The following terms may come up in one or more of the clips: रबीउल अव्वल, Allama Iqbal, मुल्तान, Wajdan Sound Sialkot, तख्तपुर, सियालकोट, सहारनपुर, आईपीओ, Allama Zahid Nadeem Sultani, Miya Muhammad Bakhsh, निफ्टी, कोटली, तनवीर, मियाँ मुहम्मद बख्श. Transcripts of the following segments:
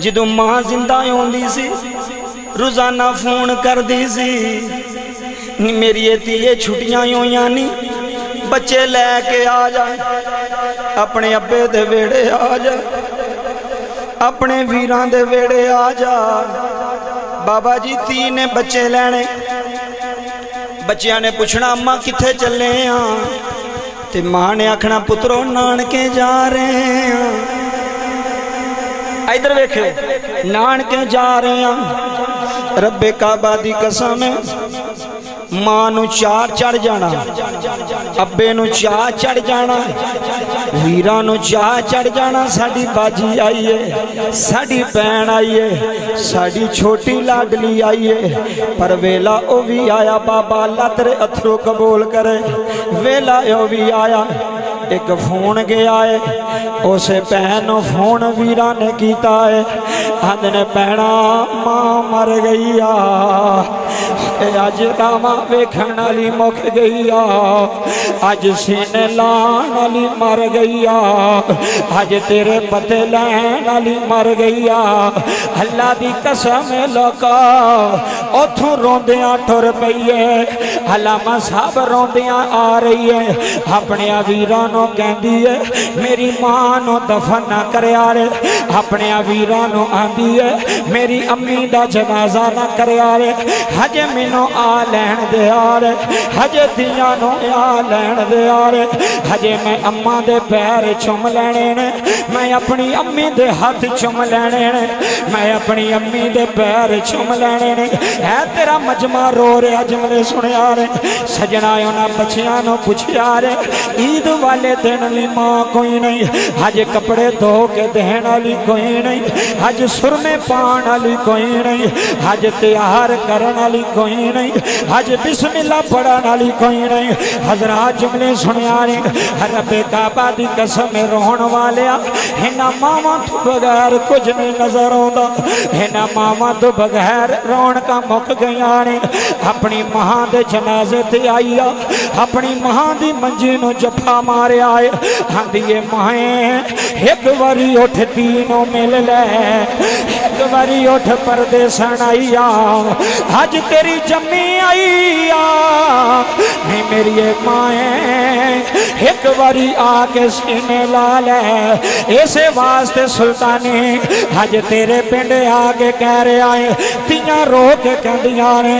जो मां जिंदा आती सी रोजाना फोन करती सी, मेरी धीए छुट्टियां होइयां नी बच्चे लैके आ जाए, अपने अब्बे दे वेड़े आ जा, अपने वीरां दे वेड़े आ जा। बाबा जी ती ने बच्चे लैने, बच्चों ने पूछना अम्मा कित्थे चले आं, ते मां ने आखना पुत्रो नानके जा रहे आं। इधर वेखियो नानके जा रहे आं, रब्बे काबा दी कसम मां नूं चार चढ़ जाना, अब्बे नूं चार चढ़ जाना, वीरा नूं चार चढ़ जाना, साडी बाजी आई है, साडी भैन आई है, साडी छोटी लाडली आई है। पर वेला ओ भी आया, बाबा अल्लाह तेरे अथरों कबूल करे, वेला ओ भी आया। एक फोन गया है, उस भैन नूं फोन वीरा ने कीता है, आंदने भैणा मां मर गई आ, अज रामा वेखण वाली मुक गई आ, अज सीने लाण वाली मर गई आ, अज तेरे पते लैण वाली मर गई आ। अल्लाह दी कसम लोका उथों रोंदियां टुर पई है, अलामा साहब रोंदियां आ रही है, अपने वीरां नूं कहंदी है मेरी मां नूं दफन ना करिया रे, अपने वीरां नूं आंदी है मेरी अम्मी दा जनाजा ना करिया रे, हजे मैनूं आ लैण दे यार, हजे तियां नूं आ लैण दे यार, हजे मैं अम्मा दे पैर चुम लैणे ने, मैं अपनी अम्मी दे हथ चुम लैणे ने, मैं अपनी अम्मी दे पैर चुम लैणे ने। है तेरा मजमा रो रहा जमले सुनिया रे, सजना उन्हां बच्चियां नूं पुछया रे ईद वाले दिन ली मां कोई नहीं, हजे कपड़े धो के देण वाली कोई नहीं, हज सुरमे पाण वाली कोई नहीं, हज त्यार करन वाली कोई नहीं, हज बिस्मिल्ला पढ़न वाली कोई नहीं। हजरात जुमले सुनिया ने, रब्बे काबा दी कसम रोण वालिया इन्हां मावां तों बगैर कुछ नहीं नजर आउंदा, इन्हां मावां तों बगैर रौनकां मुक गईयां ने। अपनी मां दे जनाजे ते आई आ, अपनी मां दी मंजी नूं जफा मारिया है, आंदी ए मां एक वारी उठ ती नूं मिल लै, एक बारी उठ परदेसण आई आ, अज तेरी जम्मी आई आ, नी मेरी माए एक बारी आके सीने ला लै। इसे वास्ते सुल्तानी अज तेरे पिंड आके कह रहा है, तियां रो के कहदियां ने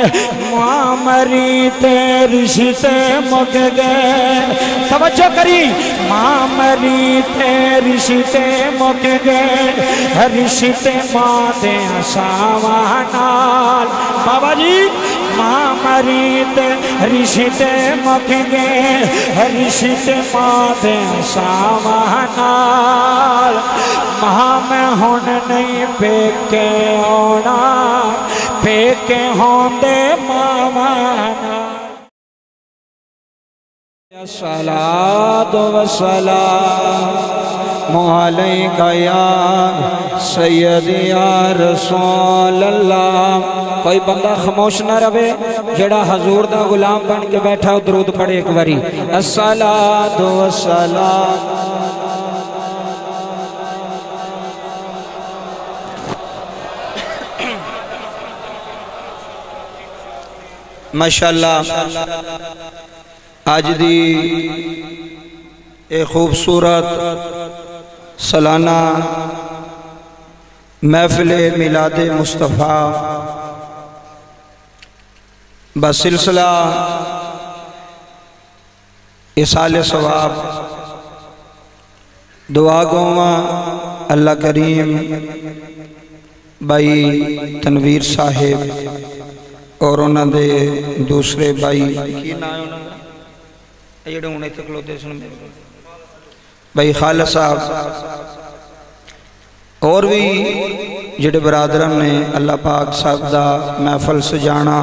मां मरी ते रिश्ते मुक गए, तवज्जो करी मां मरी ते रिश्ते मुक गए, रिश्ते मां दे सावां नाल। बाबा जी मां मरी ते रिश्ते मुक गए, रिश्ते मां दे सावां नाल। मां मैं हुण नहीं पेके आउणा, पेके होंदे मावां नाल। सलात व सलाम अलैका या सैयदी या रसूल अल्लाह। कोई बंदा खामोश ना रहे, जड़ा हजूर दा गुलाम बन के बैठा हो दरूद पढ़े एक बारी अस्सलातु वस्सलाम। माशाल्लाह अज दी ए खूबसूरत सालाना महफिल मिलादे मुस्तफ़ा बसिलसिला इसाले सवाब दुआ गोवा अल्लाह करीम भाई तनवीर साहेब और उन्होंने दूसरे भाई जो हूँ इतने खलोते सुन भाई खालसा साहब और भी जोड़े बरादर ने अल्लाह पाक साहब का महफल सजाना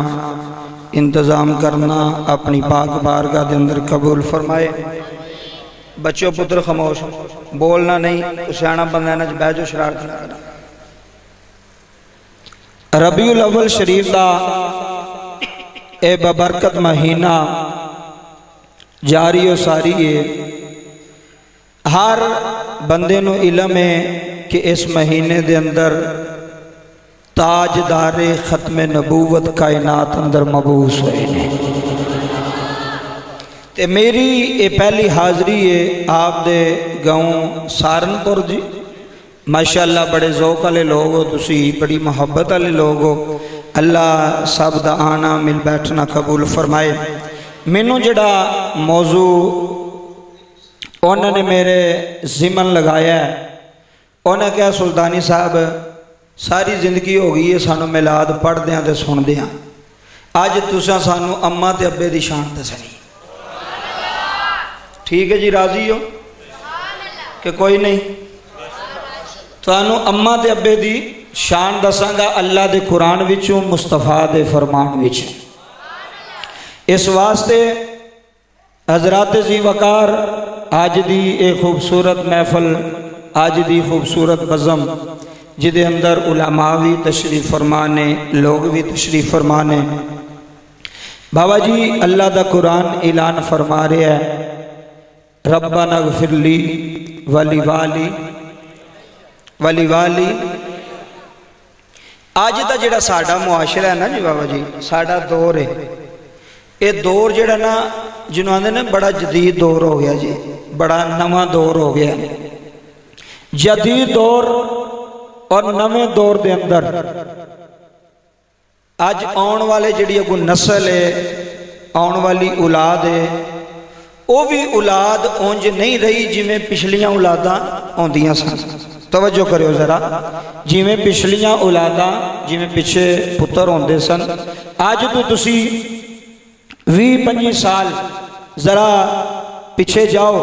इंतजाम करना अपनी पाक बारगाह के अंदर कबूल फरमाए। बच्चों पुत्र खामोश बोलना नहीं, सियाणा बंदा इन्हां च बह जाओ, शरारत ना करो। रबीउल अव्वल शरीफ का ए बबरकत महीना जारी ओ सारी है। हर बंदे नूं इलम है कि इस महीने के अंदर ताजदारे खत्म नबूवत कायनात अंदर मबूस हुए ने। ते मेरी ये पहली हाज़री है आप दे गाँव सहारनपुर जी। माशाअल्लाह बड़े जौक वाले लोग हो तुसी, बड़ी मुहब्बत वाले लोग हो। अल्लाह सब दा आना मिल बैठना कबूल फरमाए। मैनू जड़ा मौजू उन्होंने मेरे जिमन लगाया, उन्हें कहा सुल्तानी साहब सारी जिंदगी हो गई है सानू मिलाद पढ़दे तो सुनदे, अज तुसा सानू अम्मा ते अब्बे दी शान दसनी। ठीक है जी, राजी हो कि कोई नहीं? तुहानू अम्मा ते अब्बे दी शान दसांगा अल्लाह दे कुरान विचों, मुस्तफा दे फरमान विच। इस वास्ते हजरात जी वकार अज दी एक खूबसूरत महफल, अज दी खूबसूरत बज़म जिदे अंदर उलामा भी तशरीफ़ फरमा ने, लोग भी तशरीफ़ फरमा ने। बाबा जी अल्लाह दा कुरान ऐलान फरमा रहा है, रब्बना अगफिरली वली वाली वली वाली। अज का जिहड़ा साडा मुआशरा है ना जी बाबा जी, साडा दौर है, ये दौर जिहड़ा ना जिन्हों आंदे ना बड़ा जदीद दौर हो गया जी, बड़ा नवा दौर हो गया। जदीद दौर और नवें दौर के अंदर अज आने वाले जी अगू नस्ल है, आने वाली औलाद है, वह भी औलाद उंज नहीं रही जिमें पिछलियां औलादा आंदियां सन। तवज्जो करो जरा, जिमें पिछलियां औलादा जिमें पिछे पुत्र आते सन, अज तो तुसी 20-25 साल जरा पिछे जाओ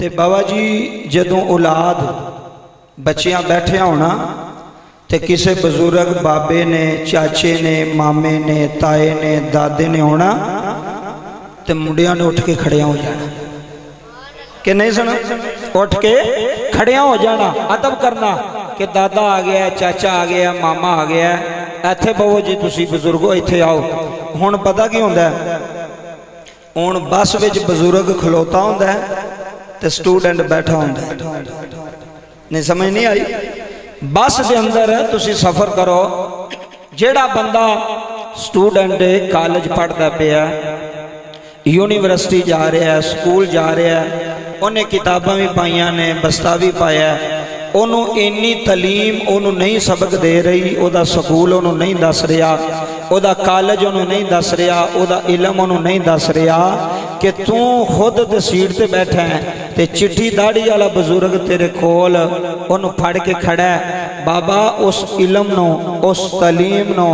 तो बाबा जी जदों औलाद बच्चियां बैठिया होना तो किसी बजुर्ग बाबे ने, चाचे ने, मामे ने, ताए ने, दादे ने होना तो मुंडिया ने उठ के खड़िया हो जाना कि नहीं सुना, उठ के खड़िया हो जाना, अदब करना कि दादा आ गया, चाचा आ गया, मामा आ गया, इत्थे बवो जी तुसी बजुर्गो, इत्थे आओ। हुण पता की हुंदा है, हुण बस विच बजुर्ग खलोता हुंदा है ते स्टूडेंट बैठा हुंदा है। नहीं समझ नहीं आई? बस के अंदर तुसी सफर करो, जेड़ा बंदा स्टूडेंट है, कॉलेज पढ़ता पिया, यूनिवर्सिटी जा रहा है, स्कूल जा रहा है, उन्हें किताबां भी पाइया ने, बस्ता भी पाया, उन्हों इन्नी तलीम उन्हों नहीं सबक दे रही, उदा स्कूल उन्हों नहीं दस रहा, उदा कॉलेज उन्हों नहीं दस रहा, उदा इलम उन्हों नहीं दस रहा कि तू खुद ते सीट पर बैठा है, तो चिट्ठी दाढ़ी वाला बजुर्ग तेरे कोल उन्हों फड़ के खड़ा है। बाबा उस इलम नू, उस तलीम नू,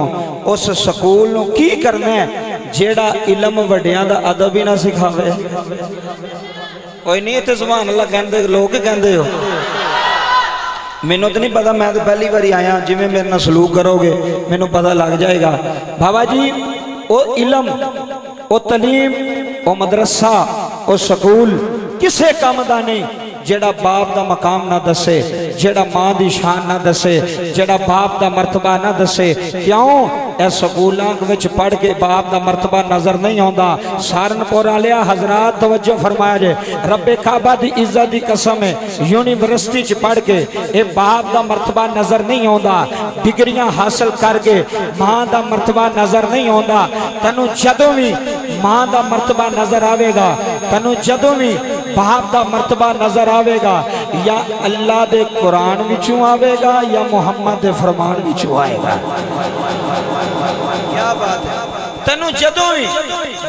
उस स्कूल नू की करना है जेड़ा इलम वड्डियां दा अदब ही ना सिखावे। कोई नहीं, इत्थे सुभान अल्लाह कहंदे लोग कहंदे हो, मैनू तो नहीं पता, मैं तो पहली बारी आया, जिवें मेरे नाल सलूक करोगे मैनू पता लग जाएगा। बाबा जी वो इलम, वो तलीम, वो मदरसा, वो स्कूल किसे काम दा नहीं जेड़ा बाप दा मकाम ना दसे, जेड़ा माँ दी शान ना दसे, जेड़ा बाप दा मरतबा ना दसे। क्यों? इस स्कूलों विच पढ़ के बाप दा मरतबा नजर नहीं आउंदा। सहारनपुर वाले हजरात तवज्जो फरमाया जे, रब्बे काबा दी इज्जत दी कसम है, यूनिवर्सिटी च पढ़ के ये बाप दा मरतबा नजर नहीं आउंदा, डिग्रियां हासिल करके माँ दा मरतबा नजर नहीं आउंदा। तैनू जदों भी माँ दा मरतबा नजर आवेगा, तैनू जदों भी बाप दा मरतबा नजर आवेगा, या अल्लाह दे कुरान विचों आवेगा या मुहम्मद दे फरमान विचों आएगा। क्या बात है, तैनू जदों ही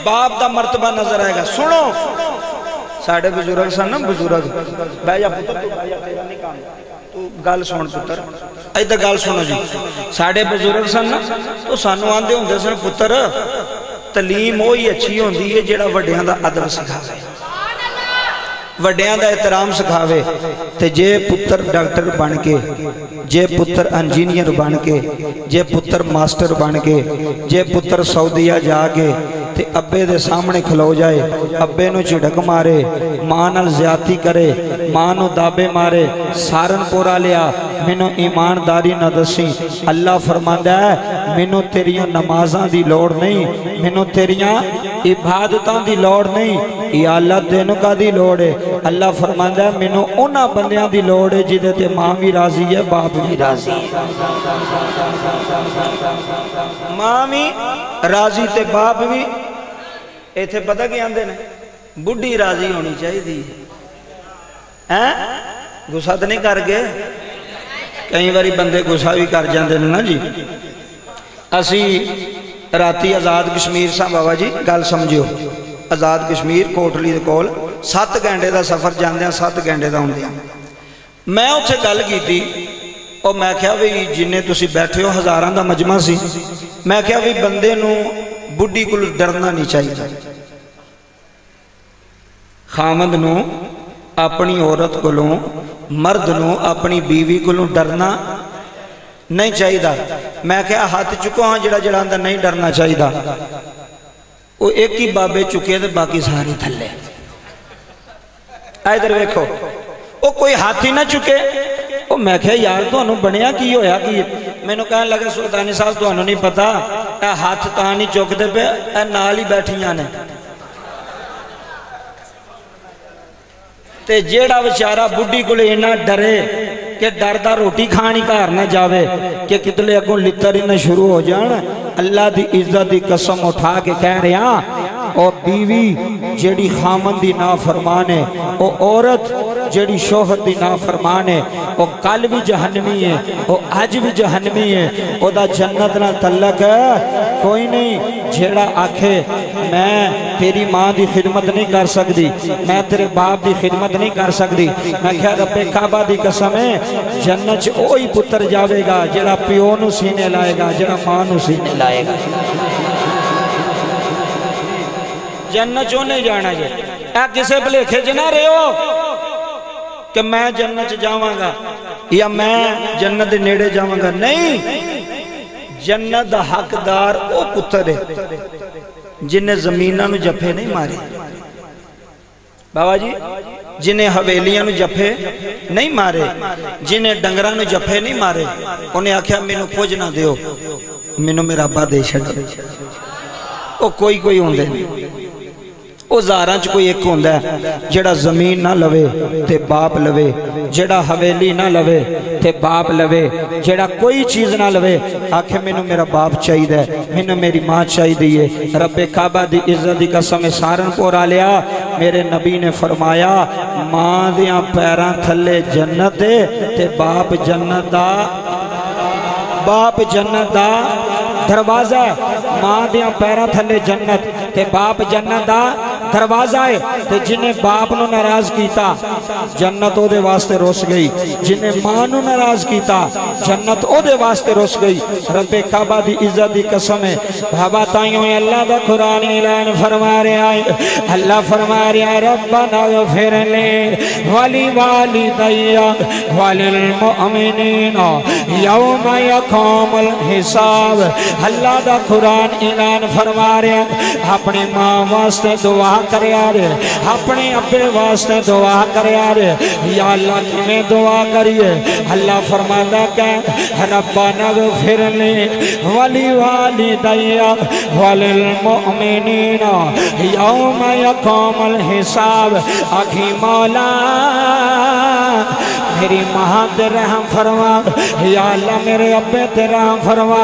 बाप दा मरतबा नजर आएगा। सुनो साढ़े बुजुर्ग सन ना, बुजुर्ग बह जा पुत्र, तू गल सुन पुत्र, इधर गल सुनो जी। साढ़े बुजुर्ग सन ना, तो सानू आंदे हुंदे सन पुत्र तलीम ओही अच्छी होंदी है जेड़ा वड्डियां दा अदब सिखावे, वड्डियां दा एहतराम सिखावे। ते जे पुत्र डॉक्टर बन के, जे पुत्र इंजीनियर बन के, जे पुत्र मास्टर बन के, जे पुत्र सऊदीया जाके ते अब्बे दे सामने खलो जाए, अब्बे नू झिड़क मारे, मां नाल ज्यादती करे, मां नू दाबे मारे, सहारनपुर वालिया मैनू ईमानदारी ना दसी। अल्लाह फरमांदा है मैनू तेरिया नमाजा की लौड़ नहीं, मैनू तेरिया इबादतां की लौड़ नहीं, या अल्लाह तेनू कादी लौड़ है। अल्लाह फरमांदा है मैनू उन्हां बंदियां दी लौड़ है जिहदे ते मां भी राजी है बाप भी राजी है। मां भी राजी ते बाप भी। इत्थे पता की आंदे ने, बुढ़ी राजी होनी चाहिए है। गुस्सा तो नहीं कर गए? कई बारी बंदे गुस्सा भी कर जाते हैं ना जी। असी राती आज़ाद कश्मीर सां बाबा जी गल समझियो। आज़ाद कश्मीर कोटली दे कोल 7 घंटे का सफर जांदे, 7 घंटे का आउंदे। मैं उत्थे गल कीती और मैं क्या भी जिन्हें तुसी बैठे हो हज़ारां दा मजमा सी, मैं क्या भी बंदे नूं बुढ़ी कोल डरना नहीं चाहिए। खामद नूं अपनी औरत कोलों, मर्द नूं अपनी बीवी कोलों डरना नहीं चाहिए। मैं क्या हाथ चुको हाँ जिहड़ा जिहड़ा आंदा नहीं डरना चाहिए। वो एक ही बाबे चुके तो बाकी सारे थले। इधर वेखो वो कोई हाथ ही ना चुके। वो मैं क्या यार तुहानू बनिया की होया की? मैनू कहन लगे सुल्तानी साहब तुहानू नहीं पता, ए हाथ तां नहीं चुकदे पे, ए नाल ही बैठियां ने। ते जेड़ा बेचारा बुढ़ी को इना डरे कि डरदा रोटी खानी घर ना जावे कि कितले अगों लित्तर ही ना शुरू हो जाए। अल्लाह की इज्जत की कसम उठा के कह रहा, और बीवी जेड़ी खामन दी ना फरमान है, और औरत जेड़ी शोहर दी ना फरमान है, और कल भी जहन्नमी है और अज भी जहन्नमी है। ओदा जन्नत ना तल्लक है कोई नहीं। जेड़ा आखे मैं तेरी माँ की खिदमत नहीं कर सकती, मैं तेरे बाप की खिदमत नहीं कर सकती, मैं क्या रब्बे काबा की कसम है जन्नत च ओही पुत्र जावेगा जेड़ा प्यो नू सीने लाएगा, जेड़ा माँ नू सीने लाएगा। जन्नत च नहीं जाना जे। ए किसे भलेखे च ना रहियो कि मैं जन्नत जावांगा या मैं जन्नत दे नेड़े जावांगा। नहीं, जन्नत दा हकदार ओ पुत्र है जिन्हें जमीनां नू जफे नहीं मारे बाबा जी, जिन्हें हवेलियां नू जफे नहीं मारे, जिन्हें डंगरां नू जफे नहीं मारे। उन्हें आख्या मैनू कुछ ना दियो, मैनू मेरा अब्बा दे छड़। ओ कोई कोई होंदे ने, ओ हज़ारां च कोई एक होंदा है जिहड़ा जमीन ना लवे ते बाप लवे, जिहड़ा हवेली ना लवे ते बाप लवे, जिहड़ा कोई चीज़ ना लवे आखे मैनू मेरा बाप चाहिए, मैनू मेरी माँ चाहिदी है। रब्बे काबा दी इज्जत दी कसम सहारनपुर आलिया, मेरे नबी ने फरमाया माँ दियां पैरां थले जन्नत है ते बाप जन्नत दा, बाप जन्नत दा दरवाजा। माँ दियां पैरां थले जन्नत ते बाप जन्नत दा दरवाजा है। ते जिन्हें बाप नू नाराज किया जन्नत ओदे वास्ते रोस गई, जिन्हें मां नू नाराज किया जन्नत ओदे वास्ते रोस गई। रब्बे काबा दी इज्जत दी कसम है बाबा। ताइयों अल्लाह दा कुरान ऐलान फरमा रहा है। अल्लाह फरमा रहा रब्बना गफिर ले वाली वालिदैया वलिल मुमिनीना यौमा यक़ूमुल हिसाब। अल्लाह दा कुरान ऐलान फरमा रहा अपने मां वास्ते दुआ अपने अब्बे वास्ते दुआ कर दुआ करिए। अल्लाह फरमांदा है रब्बाना गफिर ली वली वालिदैया वलिल मुमिनीना यौमा यक़ूमुल हिसाब। आखी मौला मेरी मां ते रहम फरमा, या अल्लाह मेरे अब्बे ते रहम फरमा,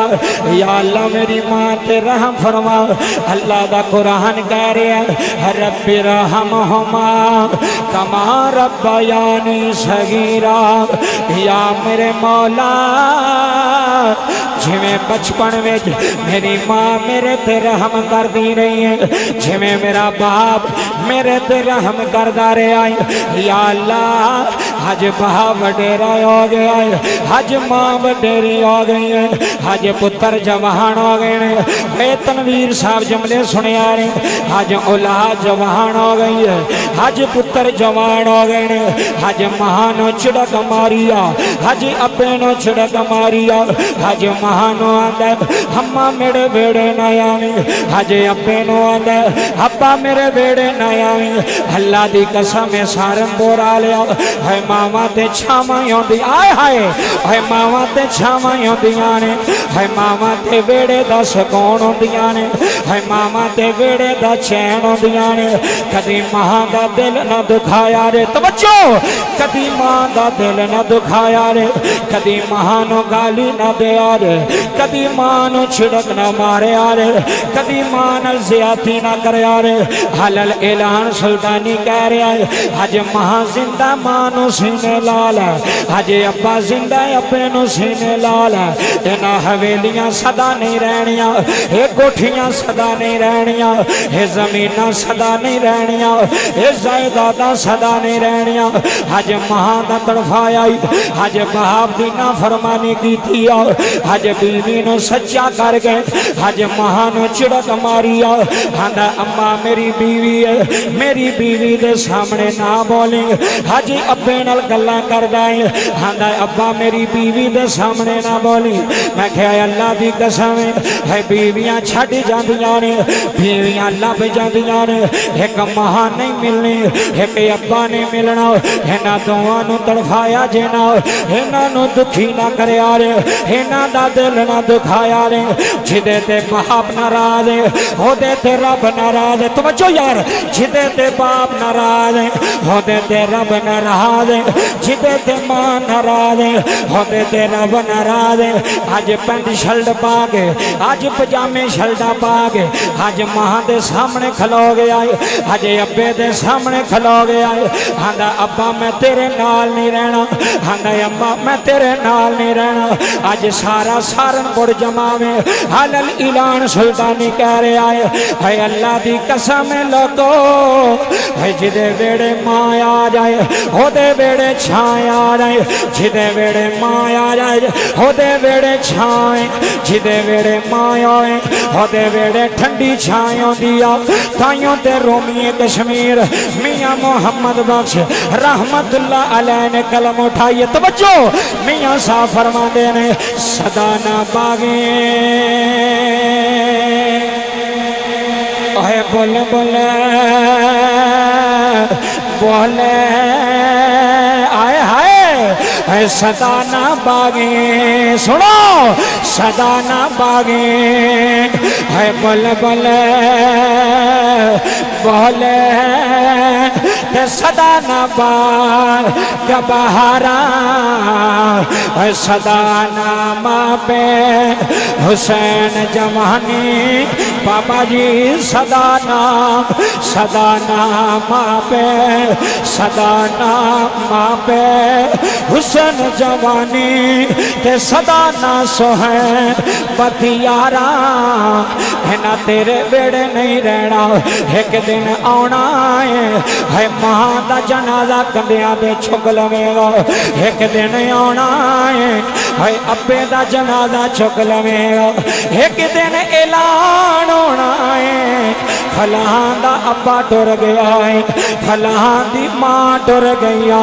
या अल्लाह मेरी मां ते रहम फरमा। अल्लाह दा कुरान कह रहा है रब्बी रहमहुमा कमा रब्बयानी सगीरा। या मेरे मौला जिमें बचपन में मेरी माँ मेरे ते रहम करती रही है, जिमें मेरा बाप मेरे ते रहम करता रहा है। या अल्लाह अज बाप वडेरा हो गया है, अज माँ वडेरी हो गई है, अज पुत्र जवान हो गए ने। वे तनवीर साहब जमले सुनिया ने, अज औलाद जवान हो गई है, अज पुत्र जवान हो गए ने। अज मां नू झड़क मारिया, अज अब्बे नू झड़क मारिया, अज मां नू आंदा अम्मा मेरे वेड़े ना आवी, अज अब्बे नू आंदा अब्बा मेरे वेड़े ना आवी। अल्लाह दी कसम सारम बोरा लिया है मावा ते छावायों दी आए हाय हाय मावा ते छावायों दियां ने हाय मावा ते वेड़े दा सकून दियां ने हाय मावा ते वेड़े दा चैन दियां ने कदी मां दा दिल ना दुखाया रे तवज्जो कदी मां दा दिल ना दुखाया रे कदी मां नु गाली ना देया रे कदी मां नु छिड़क ना मारया रे कदी मां नाल ज़ियाती ना करया रे हलल ऐलान सुल्तानी कह रहा है अज मां जिंदा मां नु सीने लाल अजे अब्बा जिंदा अपने नु सीने लाल इना हवेलियां सदा नहीं रहनियां ये कोठियां सदा नहीं रहनियां ये ज़मीनां सदा नहीं रहनियां ये जायदादां सदा नहीं रहनियां अज मां दा तड़फाया अज बाप दी ना फरमानी कीती अज बीवी नु सच्चा कर गए अज मां नु झिड़क मारी आंदा अम्मा मेरी बीवी है मेरी बीवी दे सामने ना बोली हाजी अब्बे नाल गल्लां करदा है आंदा अब्बा मेरी बीवी दे सामने ना बोली मैं कहा अल्लाह दी कसम है बीवियां छड़ जांदियां ने बीवियां लभ जांदियां ने एक मां नहीं मिलनी एक अब्बा नहीं मिलना इन्हां दोवां नूं तड़फाया जे ना इन्हां नूं दुखी ना करया रे इन्हां दा दिल ना दुखाया रे जिदे ते बाप नाराज है ओदे ते रब नाराज है तवज्जो यार जिदे ते बाप नाराज है होदे ते रब नाराज है जिदे ते मां नाराज है होदे ते रब नाराज है अज पेंट शर्ट पा के अज पजामे शर्टा पा के अज मां दे सामने खलो गया है अज अब्बे दे सामने खलो गया है आंदा अब्बा मैं तेरे नाल नहीं रहना आंदा अम्मा मैं तेरे नाल नहीं रहना अज सारा सारन गुड़ जमावे हलल ऐलान सुल्तानी कह रहा है अल्लाह दी कसम लोगो जिदे वेड़े माया जाए ओदे वेड़े छाया जाए जिदे वेड़े माया जाए ओदे वेड़े छाए जिदे वेड़े माया ओदे वेड़े ठंडी छाया दिया ताइयों ते रोमिये कश्मीर मियां मुहम्मद बख्श रहमतुल्लाह अलैह ने कलम उठाइए तवज्जो मियां साहब फरमाते ने सदा ना बागे ओए बोल बोल बोले आए हाय सदा ना बागे सुनो सदा ना बागे है बोल बोले बोले ते सदा ना बाग बहारा है सदा ना मापे हुसैन जमानी बाबा जी सदा ना मापे सदा ना मापे हुसन जवानी ते सदा ना सोहे बतियारा है ना तेरे बेड़े नहीं रहना एक दिन आना है मां दा जनाजा कंधियां पे चुक लवेगा एक दिन आना है अब्बे दा जनाजा चुक लवेगा एक दिन ऐलान होना है फलां दा अब्बा टुर गया है फलां दी मां टुर गई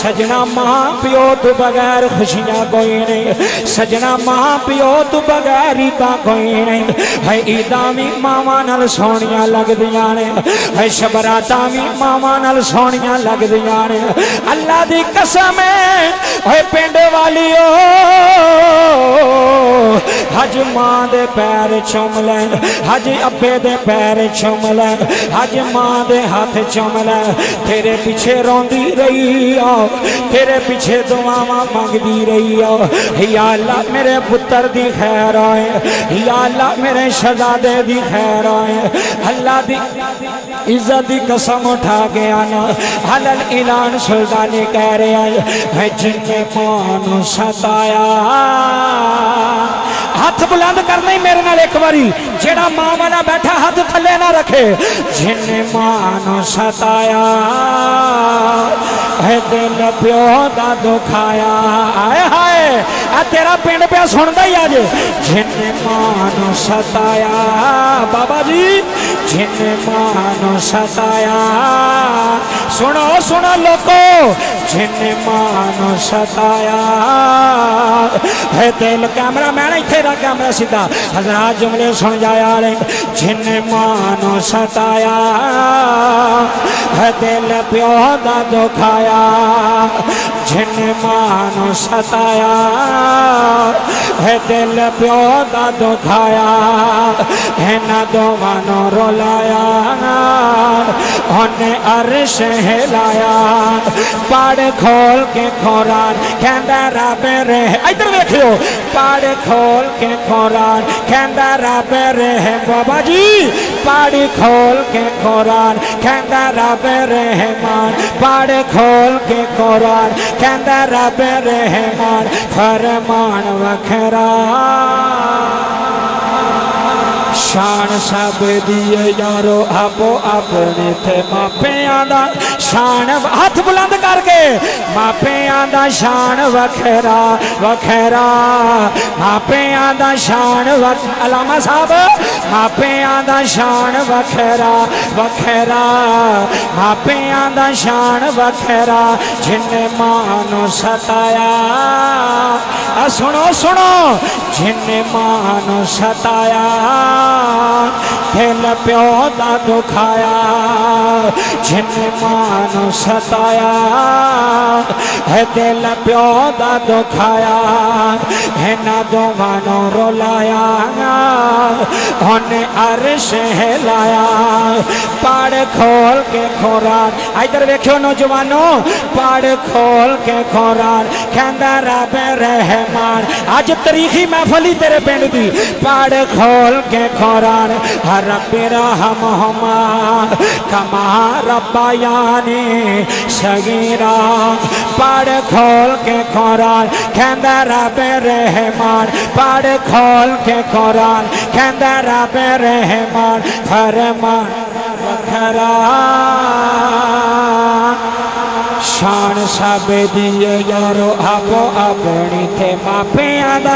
सजना मां प्यो तो बगैर खुशियां कोई नहीं सजना मां प्यो तो बगैर ईदा कोई नहीं है ईदा भी मावां नाल सोहणियां लगदियां ने है शबरातां भी मावां नाल सोहणियां लगदियां ने अल्लाह दी कसम है पिंड वालियो हज मां दे पैर चुम ले हज अब्बे दे पैर चुम अज मां दे हाथ चमल तेरे पीछे रोंदी रही आओ तेरे पीछे दुआवां मंगदी रही आओ या अल्लाह मेरे पुत्र दी खैर आए या अल्लाह मेरे शहजादे दी खैर आए अल्लाह दी इज्जत दी कसम उठा के आना हलल ऐलान सुल्तानी कह रहा है जिन्ने मानू सताया हाथ बुलंद करना ही मेरे नाल एक बारी जेड़ा मां वाला बैठा हाथ थले ना रखे जिन्ने मानो सताया है दिल प्यो दा दुखाया आए हाय आ तेरा पिंड पे सुनदा ही आज जिन्ने मानो सताया बाबा जी जिन्ने मानो सताया सुनो सुनो लोगो जिन्ने मानो सताया कैमरा मैंने इतने का कैमरा सीधा हज़रात जुमले सुन जाया रे जिन्ने मानो सताया है दिल प्यो दा दुखाया जिन्ने मानो सताया है दिल प्यो दा दुखाया है ना दो मानो रोलाया उन्हें अर्श हिलाया पड़ खोल के खोरान कहंदा रब इधर देखियो पड़ खोल के खोरान कहंदा रब रहे बाबा जी पड़ खोल के खोरान कहंदा रब रहमान पड़ खोल के खोरान कहंदा रब रहमान फरमान वखरा शान सब दिए यारो आपो अपने थे मापिया दा शान हाथ बुलंद करके मापिया दा शान वखेरा वखेरा मापिया दा शान अलामा साहब मापिया दा शान वखेरा वखेरा मापिया दा शान वखेरा जिन्ने मानो सताया आ सुनो सुनो जिन्ने मानो सताया दिल प्यो दा दुखाया जिन्ने मानो सताया है दिल प्यो दा दुखाया है ना दो मानो रोलाया उन्हें अर्श हिलाया पड़ खोल के खोरान इधर देखियो नौजवानों पड़ खोल के खोरान कहंदा रब रहमान अज तारीखी महफली तेरे पिंड दी पड़ खोल के खोरान हर पेरा हम हमा कमा रब्बा यानी सगीरा पड़ खोल के खोरान कहंदा रब रहमान पड़ खोल के खोरान कहंदा रब रहमान फरमान वखरा शान सब दिए यारो आपो अपनी थे मापिया दा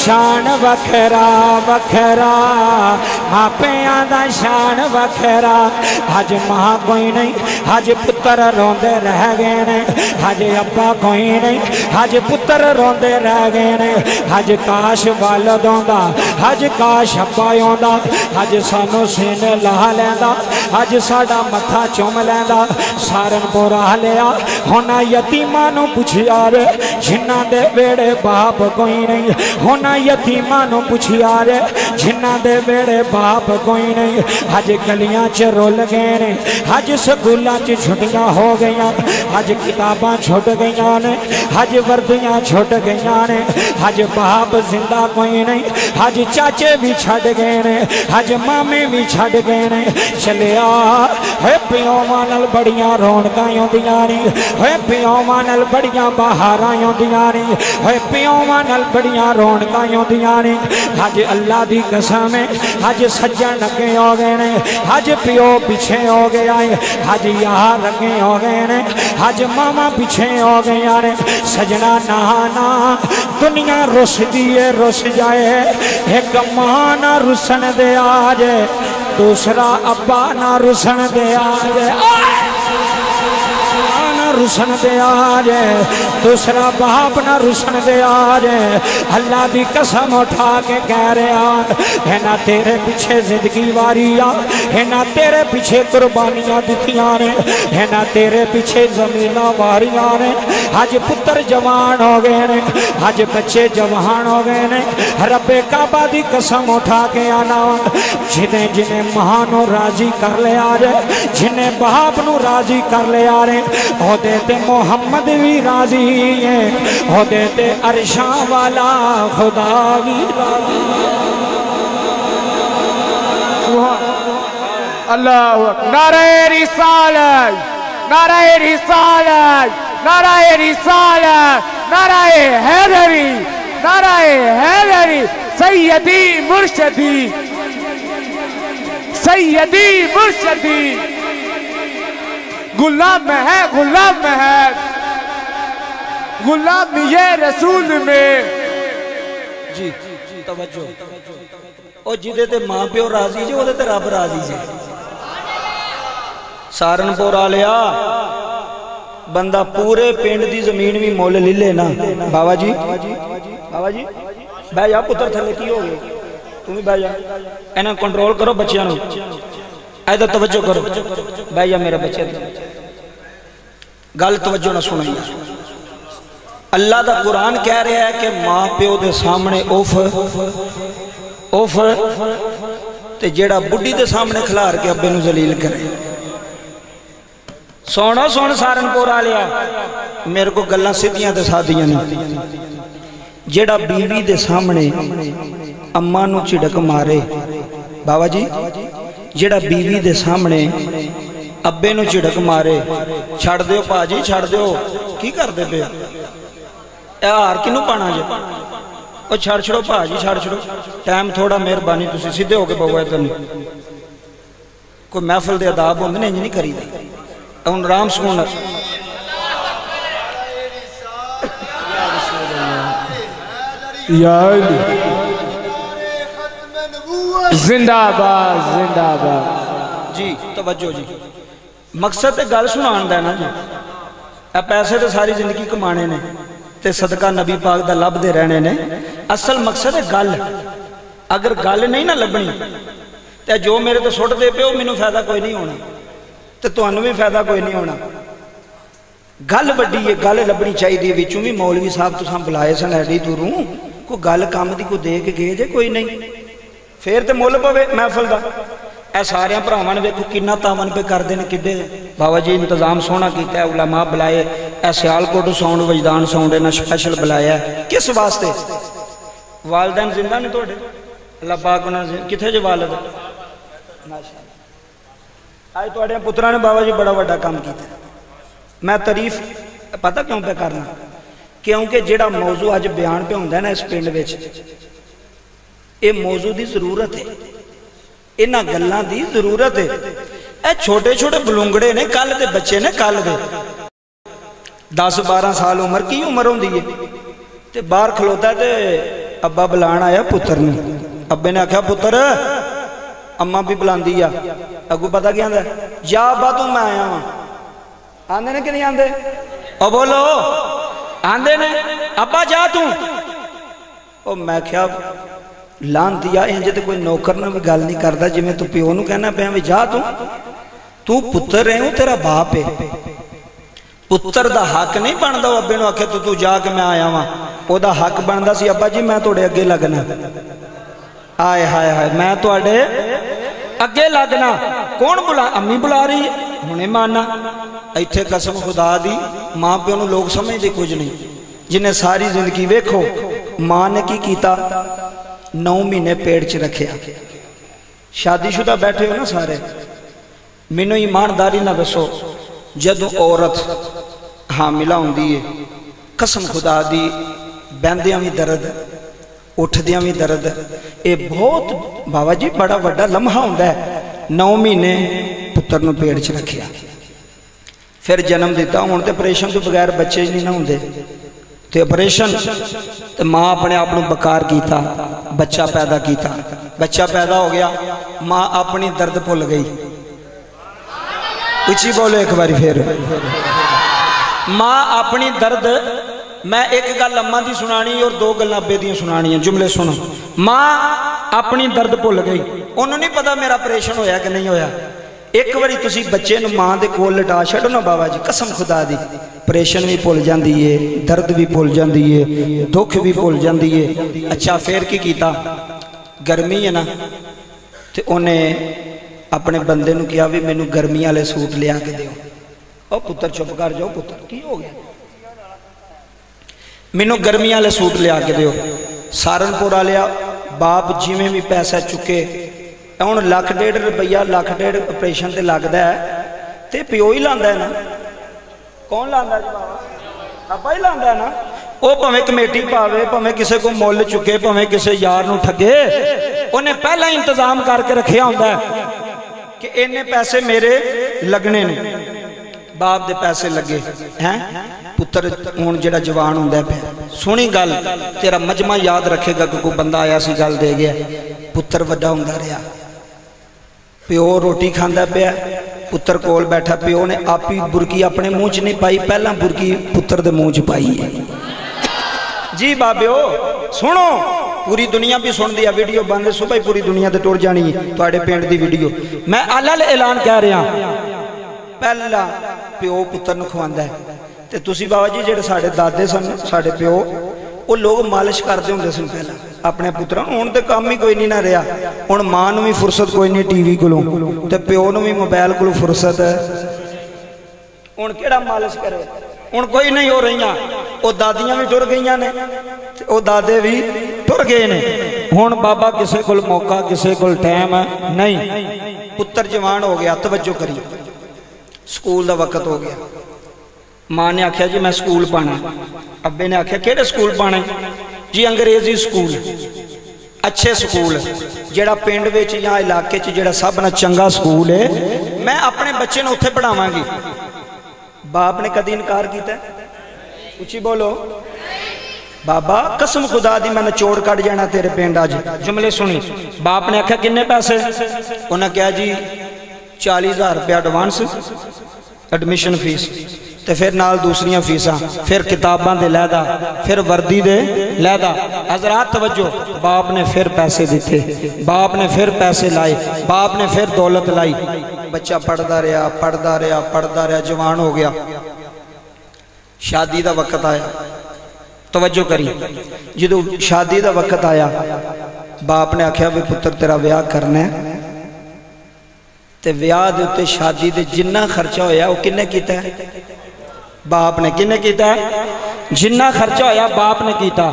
शान वखरा वखरा मापिया दा शान वखरा अज मां कोई नहीं अज पुत्र रोंदे रह गए ने अज अब्बा कोई नहीं अज पुत्र रोंदे रह गए ने अज काश वालद आंदा अज काश अब्बा आंदा अज सानू सीने ला लैंदा अज साडा मथा चुम लैंदा सारन बुरा लिया होना यतीमा नू पुछिया रे जिन्ना दे वेड़े बाप कोई नहीं होना यतीमा नू पुछिया रे जिन्ना दे वेड़े बाप कोई नहीं अज गलियां च रुल गए ने अज स्कूलों च छुट्टियां हो गई अज किताबां छुट गई ने अज वर्दियां छुट गई ने अज बाप जिंदा कोई नहीं अज चाचे भी छड़ गए ने अज मामे भी छड़ गए ने चलिया प्योवां नाल बड़ियां रौनकां आउंदियां ने प्योवां नाल बड़ियां बहारां आउंदियां ने प्योवां नाल बड़ियां रौनकां आउंदियां ने अज अल्लाह दी कसम अज सज्जन अगे हो गए ने अज प्यो पिछे हो गया है अज यार अगे हो गए ने अज मामा पिछे हो गई ने सजना ना ना दुनिया रुसदी है रुस जाए एक मां ना रुसन दे आ जाए दूसरा अब्बा ना रुसन दे आ जाए रुसन दे आ जाए दूसरा बाप ना रुसन दे आ जाए अल्लाह दी कसम उठा के कह रहा है ना तेरे पीछे जिंदगी वारी है ना तेरे पीछे कुर्बानियां दित्तियां ने है ना तेरे पीछे जमीना वारियां ने अज पुत्र जवान हो गए ने अज बच्चे जवान हो गए ने रब्बे काबा दी कसम उठा के आना जिन्हें जिन्हें मां नू राजी कर लिया जाए जिन्हें बाप नू राजी कर लिया रे ते मोहम्मद भी राजी है ओहदे ते अरशा वाला खुदा भी राजी अल्लाह नारे रिसालत नारे रिसालत नारे रिसालत नारे हैदरी नारे हैदरी सैयदी मुर्शदी सैयदी मुर्शदी गुलाम है गुलाम ये रसूल में जी तवज्जो ओ जिदे ते मां प्यो राजी जे ओदे ते रब राजी जे सारनपुर आ लिया बंदा पूरे पिंड की जमीन भी मोल ले ले ना। बाबा जी बह जा पुत्र थले की हो गए तू भी बह जा। इन्हें कंट्रोल करो बच्चों ऐसा तवज्जो करो बह जा मेरा बच्चा। गल तवज्जो ना सुनी। अल्लाह का कुरान कह रहा है कि माँ प्यो के सामने उफ उफ ते जेड़ा बुढ़ी के सामने खिलार के अब्बे नूं जलील करे। सोना सुन सहारनपुर आ लिया मेरे को गल्लां सीधियां ते सादियां नहीं। जेड़ा बीवी के सामने अम्मा नूं झिड़क मारे बाबा जी जेड़ा बीवी के सामने अब्बे नूं झिड़क मारे छड़ दिओ भाजी छड़ दिओ की करदे पे हार किनू पाना जे और छड़ छड़ो भाजी छड़ छड़ो टाइम थोड़ा मेहरबानी तुसीं सीधे हो के पाओ। तुम कोई महफिल के अदाब होंगे ना इंज नहीं करी हूँ राम सुन। जिंदाबाद जिंदाबाद जी तवज्जो जी। मकसद तो गल सुनान दा ना जी। आ पैसे तो सारी जिंदगी कमाने ने ते सदका नबी पाक दा लभदे रहने ने। असल मकसद है गल। अगर गल नहीं ना लभनी तो जो मेरे तो सुट दे पे मैनू फायदा कोई नहीं होना तो तुहानू भी फायदा कोई नहीं होना। गल वड्डी है गल लभनी चाहिए। विचों भी मौलवी साहब तुसां बुलाए सन एडी दूरों कोई गल काम की कोई दे के गए जे कोई नहीं फिर तो मुल पवे महफल का। ए सारे भरावां ने वेखो कितना तावन पे करते हैं किड्डे बाबा जी इंतजाम सोहना किया। उलमा बुलाए ए सियालकोट साउंड वजदान साउंड इन्हें स्पैशल बुलाया किस वास्ते। वालदैन जिंदा ने थोड़े अल्लाह कितने जो वालद अज थोड़े पुत्रा ने बाबा जी बड़ा वड्डा काम किया। मैं तारीफ पता क्यों पे करना क्योंकि जिहड़ा मौजू अज बयान पे होंदा ना इस पिंड विच इह मौजू की जरूरत है इन्हां गल्लां की जरूरत है। ए छोटे छोटे बलूंगड़े ने कल के बच्चे ने कल के 10-12 साल उम्र की उम्र होंदी है ते बाहर खलोता ते अब्बा बुलाण आया पुत्र ने। अब्बे ने आख्या पुत्र अम्मा भी बुलांदी आ अगू पता क्या आंदा जा अब्बा तू मैं आया वां। आंदे ने कि नहीं आंदे ओ बोलो आंदे ने अब्बा जा तू ओ मैं आख्या लांदी आ इंज ते कोई नौकर नाल भी गल नहीं करदा जिवें तू पिओ नूं कहना पिया वी जा तू तू पुत्र है तेरा बाप है पुत्र का हक नहीं बनता। अब्बे नूं आखे तू जाके मैं आया वां ओहदा हक बनता सी अब्बा जी मैं तुहाडे अगे लगना। आए हाय हाय मैं तुहाडे अगे लगना कौन बुला अम्मी बुला रही हुणे मानना। इत्थे कसम खुदा दी माँ प्यो नूं लोग समझदे कुछ नहीं। जिन्हें सारी जिंदगी वेखो मां ने की कीता 9 महीने पेट च रखिया। शादीशुदा बैठे हो ना सारे मैनूं ईमानदारी नाल दसो जदों औरत हामिला होंदी है कसम खुदा दी बैंदियां भी दर्द उठदियां भी दर्द ये बहुत बाबा जी बड़ा वड्डा लम्हा होंदा है। 9 महीने पुत्र नूं पेट च रखिया फिर जन्म दिता। हुण ते ऑपरेशन तो बगैर बच्चे नहीं ना होंदे ते ऑपरेशन ते माँ अपने आप नूं बकार कीता बच्चा पैदा कीता। बच्चा पैदा हो गया माँ अपनी दर्द भुल गई। उची बोलो एक बारी फिर मां अपनी दर्द। मैं एक गल अम्मा दी सुनानी और 2 गल्लां अब्बे दी सुनानी है। जुमले सुनो। मां अपनी दर्द भुल गई उन्होंने नहीं पता मेरा ऑपरेशन होया कि नहीं होया। एक बारी तुसी बच्चे नूं मां दे कोल लटा छड़ो ना बाबा जी कसम खुदा दी ऑपरेशन भी भुल जाती है दर्द भी भुल जाती है दुख भी भुल जाती है। अच्छा फिर की कीता गर्मी है ना तो उन्हें अपने बंदे नूं कहा भी मैनू गर्मी वाले सूट लिया के दिओ। पुत्र चुप कर जाओ पुत्र की हो गया मैनू गर्मी वाले सूट लिया के दिओ। सहारनपुर वालिया बाप जिवें भी पैसा चुके हुण 1 लाख 1.5 रुपया 1 लाख 1.5 ऑपरेशन से लगता है तो प्यो ही लांदा है ना कौन लांदा जी आप्पा ही लांदा है ना। वह भावें कमेटी पावे भावें किसी को मुल चुके भावें किसी यार नूं ठगे उन्हें पहला इंतजाम करके रखिया हुंदा है कि इन्ने पैसे मेरे लगने ने। बाप दे पैसे लगे हैं पुत्र हुण जिहड़ा जवान हुंदा है सुनी गल तेरा मजमा याद रखेगा कि कोई बंदा आया सी गल दे गया। पुत्र वड्डा हुंदा रहा प्यो रोटी खांदा पिया पुत्र कोल बैठा प्यो ने आप ही बुरकी अपने मुँह च नहीं पाई, पहला बुरकी पुत्र दे मुँह च पाई है। जी बाबियो सुनो, पूरी दुनिया भी सुन दिया, वीडियो बंद सुबह ही पूरी दुनिया तुर जानी है थोड़े पेंड की वीडियो। मैं अलग ऐलान कह रहा, पहला प्यो पुत्र को खवांदा है। तो तुसी बाबा जी जेडे साडे दादे सन साडे प्यो वो लोग मालिश करते होंगे सन पहला अपने पुत्रा, हुण तो काम ही कोई नहीं ना रहा। हुण माँ नूं भी फुरसत कोई नहीं टीवी कोलों, तो प्यो नूं भी मोबाइल कोलों फुरसत है। हुण केड़ा मालिश करे, हुण कोई नहीं हो रही। वो दादियां भी टुर गई ने, वो दादे भी टुर गए ने। हुण बाबा किसी कोल मौका किसी कोल टाइम नहीं। पुत्र जवान हो गया, तवज्जो करिए, स्कूल का वक्त हो गया। माँ ने आख्या जी मैं स्कूल पाना। अब्बे ने आख्या केड़े स्कूल पाने जी, अंग्रेजी स्कूल, अच्छे स्कूल, जिहड़ा पिंड विच या इलाके च जिहड़ा सब ना चंगा स्कूल है, मैं अपने बच्चे ने उत्थे पढ़ावांगी। बाप ने कदी इनकार कीता? उची बोलो। बाबा कसम खुदा दी मैं नचोड़ कट जाना तेरे पिंड अज। जुमले सुनी। बाप ने आख्या किन्ने पैसे? उन्हें कहा जी 40,000 रुपया एडवांस एडमिशन फीस, तो फिर नाल दूसरिया फीसा, फिर किताबों के लैदा, फिर वर्दी दे लैदा। हजरात तवज्जो, बाप ने फिर पैसे दिते, बाप ने फिर पैसे लाए, बाप ने फिर दौलत लाई। बच्चा पढ़ता रहा पढ़ता रहा पढ़ता रहा, जवान हो गया, शादी का वक्त आया। तवज्जो करी, जो शादी का वक्त आया बाप ने आख्या भी पुत्र तेरा विआह करना है, ते विआह दे उत्ते शादी दे जिन्ना खर्चा होया वो किन्ने कीता है? बाप ने। किन्ने कीता है? जिन्ना खर्चा होया बाप ने कीता।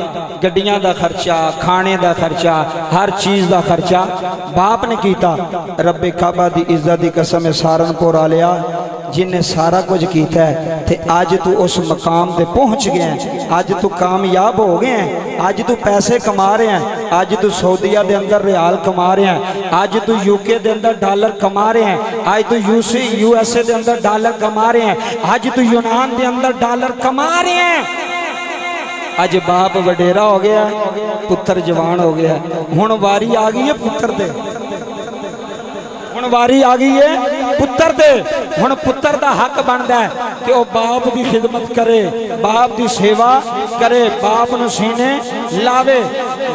गड्डियां दा खर्चा, खाने दा खर्चा, हर चीज़ दा खर्चा बाप ने कीता। रब्बे काबा दी इज्जत दी कसम सारनपुर आलिया, जिन्हें सारा कुछ किया है, ते अज तू उस मकाम पे पहुँच गया है, अज तू कामयाब हो गया है, अज तू पैसे कमा रहे हैं, अज तू सऊदीया के अंदर रियाल कमा रहे हैं, अज तू यूके के अंदर डॉलर कमा रहे हैं, अज तू यूएसए के अंदर डॉलर कमा रहे हैं, अज तू यूनान के अंदर डॉलर कमा रहे हैं। अज बाप वडेरा हो गया, पुत्र जवान हो गया, हुण वारी आ गई है पुत्र दे, हुण वारी आ गई है पुत्र दे। हुण पुत्र दा हक बनदा है कि वह बाप की खिदमत करे, बाप की सेवा करे, बाप नूं सीने लावे।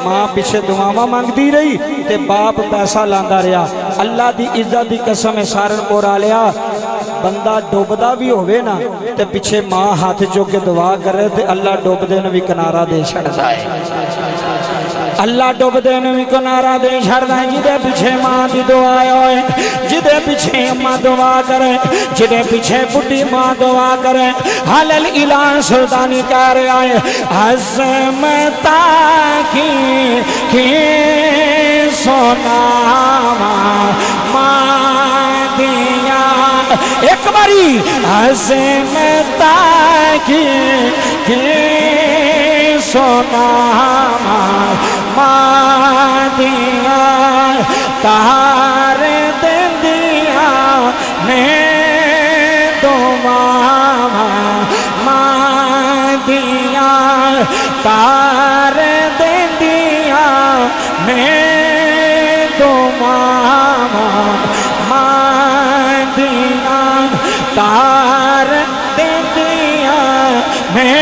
माँ पिछे दुआवां मंगदी रही ते बाप पैसा लांदा रहा। अल्लाह दी इज्जत दी कसम है सारनपुर आलिया, बंदा डुबदा भी होवे ना ते पिछे माँ हाथ चुक के दुआ करे ते अल्लाह डुबदे नूं भी किनारा दे छड्दा है, अल्लाह डुबदे नूं भी किनारा दे छड्दा है। जिहदे पिछे माँ दी दुआ होए, जिहदे पिछे माँ दुआ करे, जिहदे पिछे बुढ़ी माँ दुआ करे। हालल इलान सुल्तानी कह रहा है अज़मता की सोना माँ दिया। एक बारी अज़मता की सोना मादिया तार दिया ने दुआ मादिया तार दिया ने दुआ मादिया तार दिया ने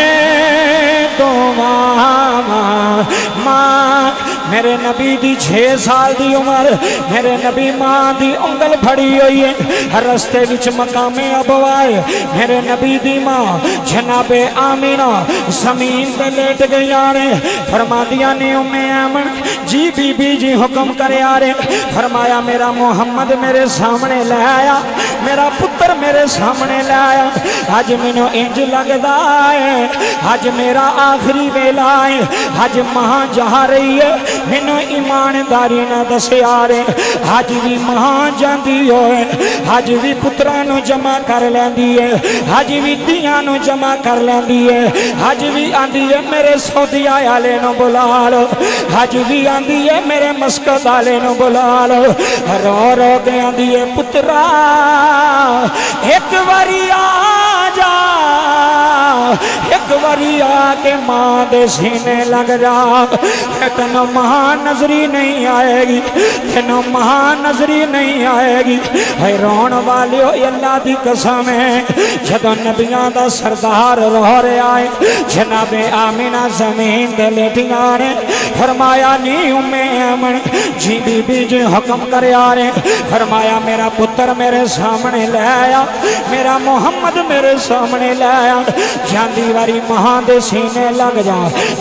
दुआ मां। मेरे नबी दी 6 साल दी उम्र, मेरे नबी माँ दी उंगल फड़ी हुई है, हर रस्ते विच मकामे अबवाए। मेरे नबी दी माँ जनाबे आमीना जमीन ते लेट गई ने, फरमादियां ने उम्मे आमन जी बीबी जी हुक्म करे आ रहे। फरमाया मेरा मुहम्मद मेरे सामने ले आया, मेरा पुत्र मेरे सामने ले आया। अज मैनू इंज लगदा है अज मेरा आखिरी वेला है, अज मां जा रही है मैनू ईमानदारी ना दस्या रे। अज भी मां जाती होए, अज भी पुत्रा नू जमा कर लैंदी है, अज भी धियां नू जमा कर लैंदी है, अज भी आंदी है मेरे सऊदीया आले नू बुला लो, अज भी आंदी है मेरे मस्कत आले नू बुला लो। रो रो के आंदी है पुत्रा एक बारी आ जा, एक अकबरी आके माँ दे सीने लग जा, तेन मां नजरी नहीं आएगी, तेन मां नजरी नहीं आएगी। है रोण वाले अल्लाह दी कसम है, जदों नबियां दा सरदार रो रहा है, जनाबे आमिना जमीन दे लेटियां ने, फरमाया नी उम्मे अमन जी बीबी जी हुक्म करे आ रहे, फरमाया मेरा पुत्र मेरे सामने ले आया, मेरा मोहम्मद मेरे सामने ले आया। जांदी वारी मां दे सीने लग जा,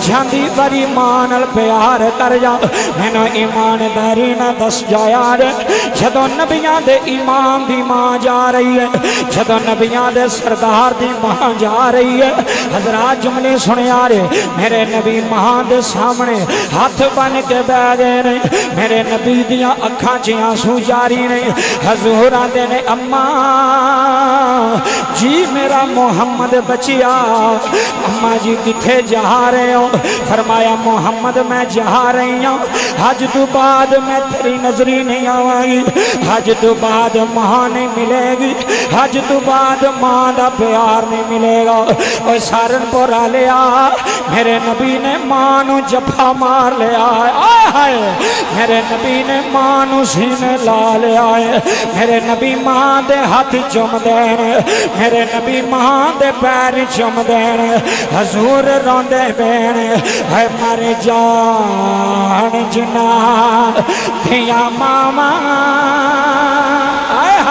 जांदी वारी मां नाल प्यार कर जा, मैनू ईमानदारी ना दस जा यार। जदों नबियां दे इमाम दी मां जा रही है, जदों नबियां दे सरदार दी मां जा रही है, हजरात जुमले सुन यार, मेरे नबी मां दे सामने हाथ बन के बैठ गए ने, मेरे नबी दियां अखां च आंसू जारी ने, हजूर आंदे ने अम्मा जी मेरा मोहम्मद बचिया। अम्मा जी किथे जा रहे हो? फरमाया मोहम्मद मैं जा रही हूँ, हज तो बाद मैं तेरी नजरी नहीं आवागी, हज तो बाद मां नहीं मिलेगी, हज तो बाद मां का प्यार नहीं मिलेगा। और सहारनपुर लिया मेरे नबी ने मां नू जफा मार लिया है, मेरे नबी ने मां नू सीने ला लिया है, मेरे नबी मां दे हाथ चुमदे ने, मेरे नबी मां दे पैर चुमदे ने, हजूर रोंदे बेने। है मर जान जिना दिया मामा,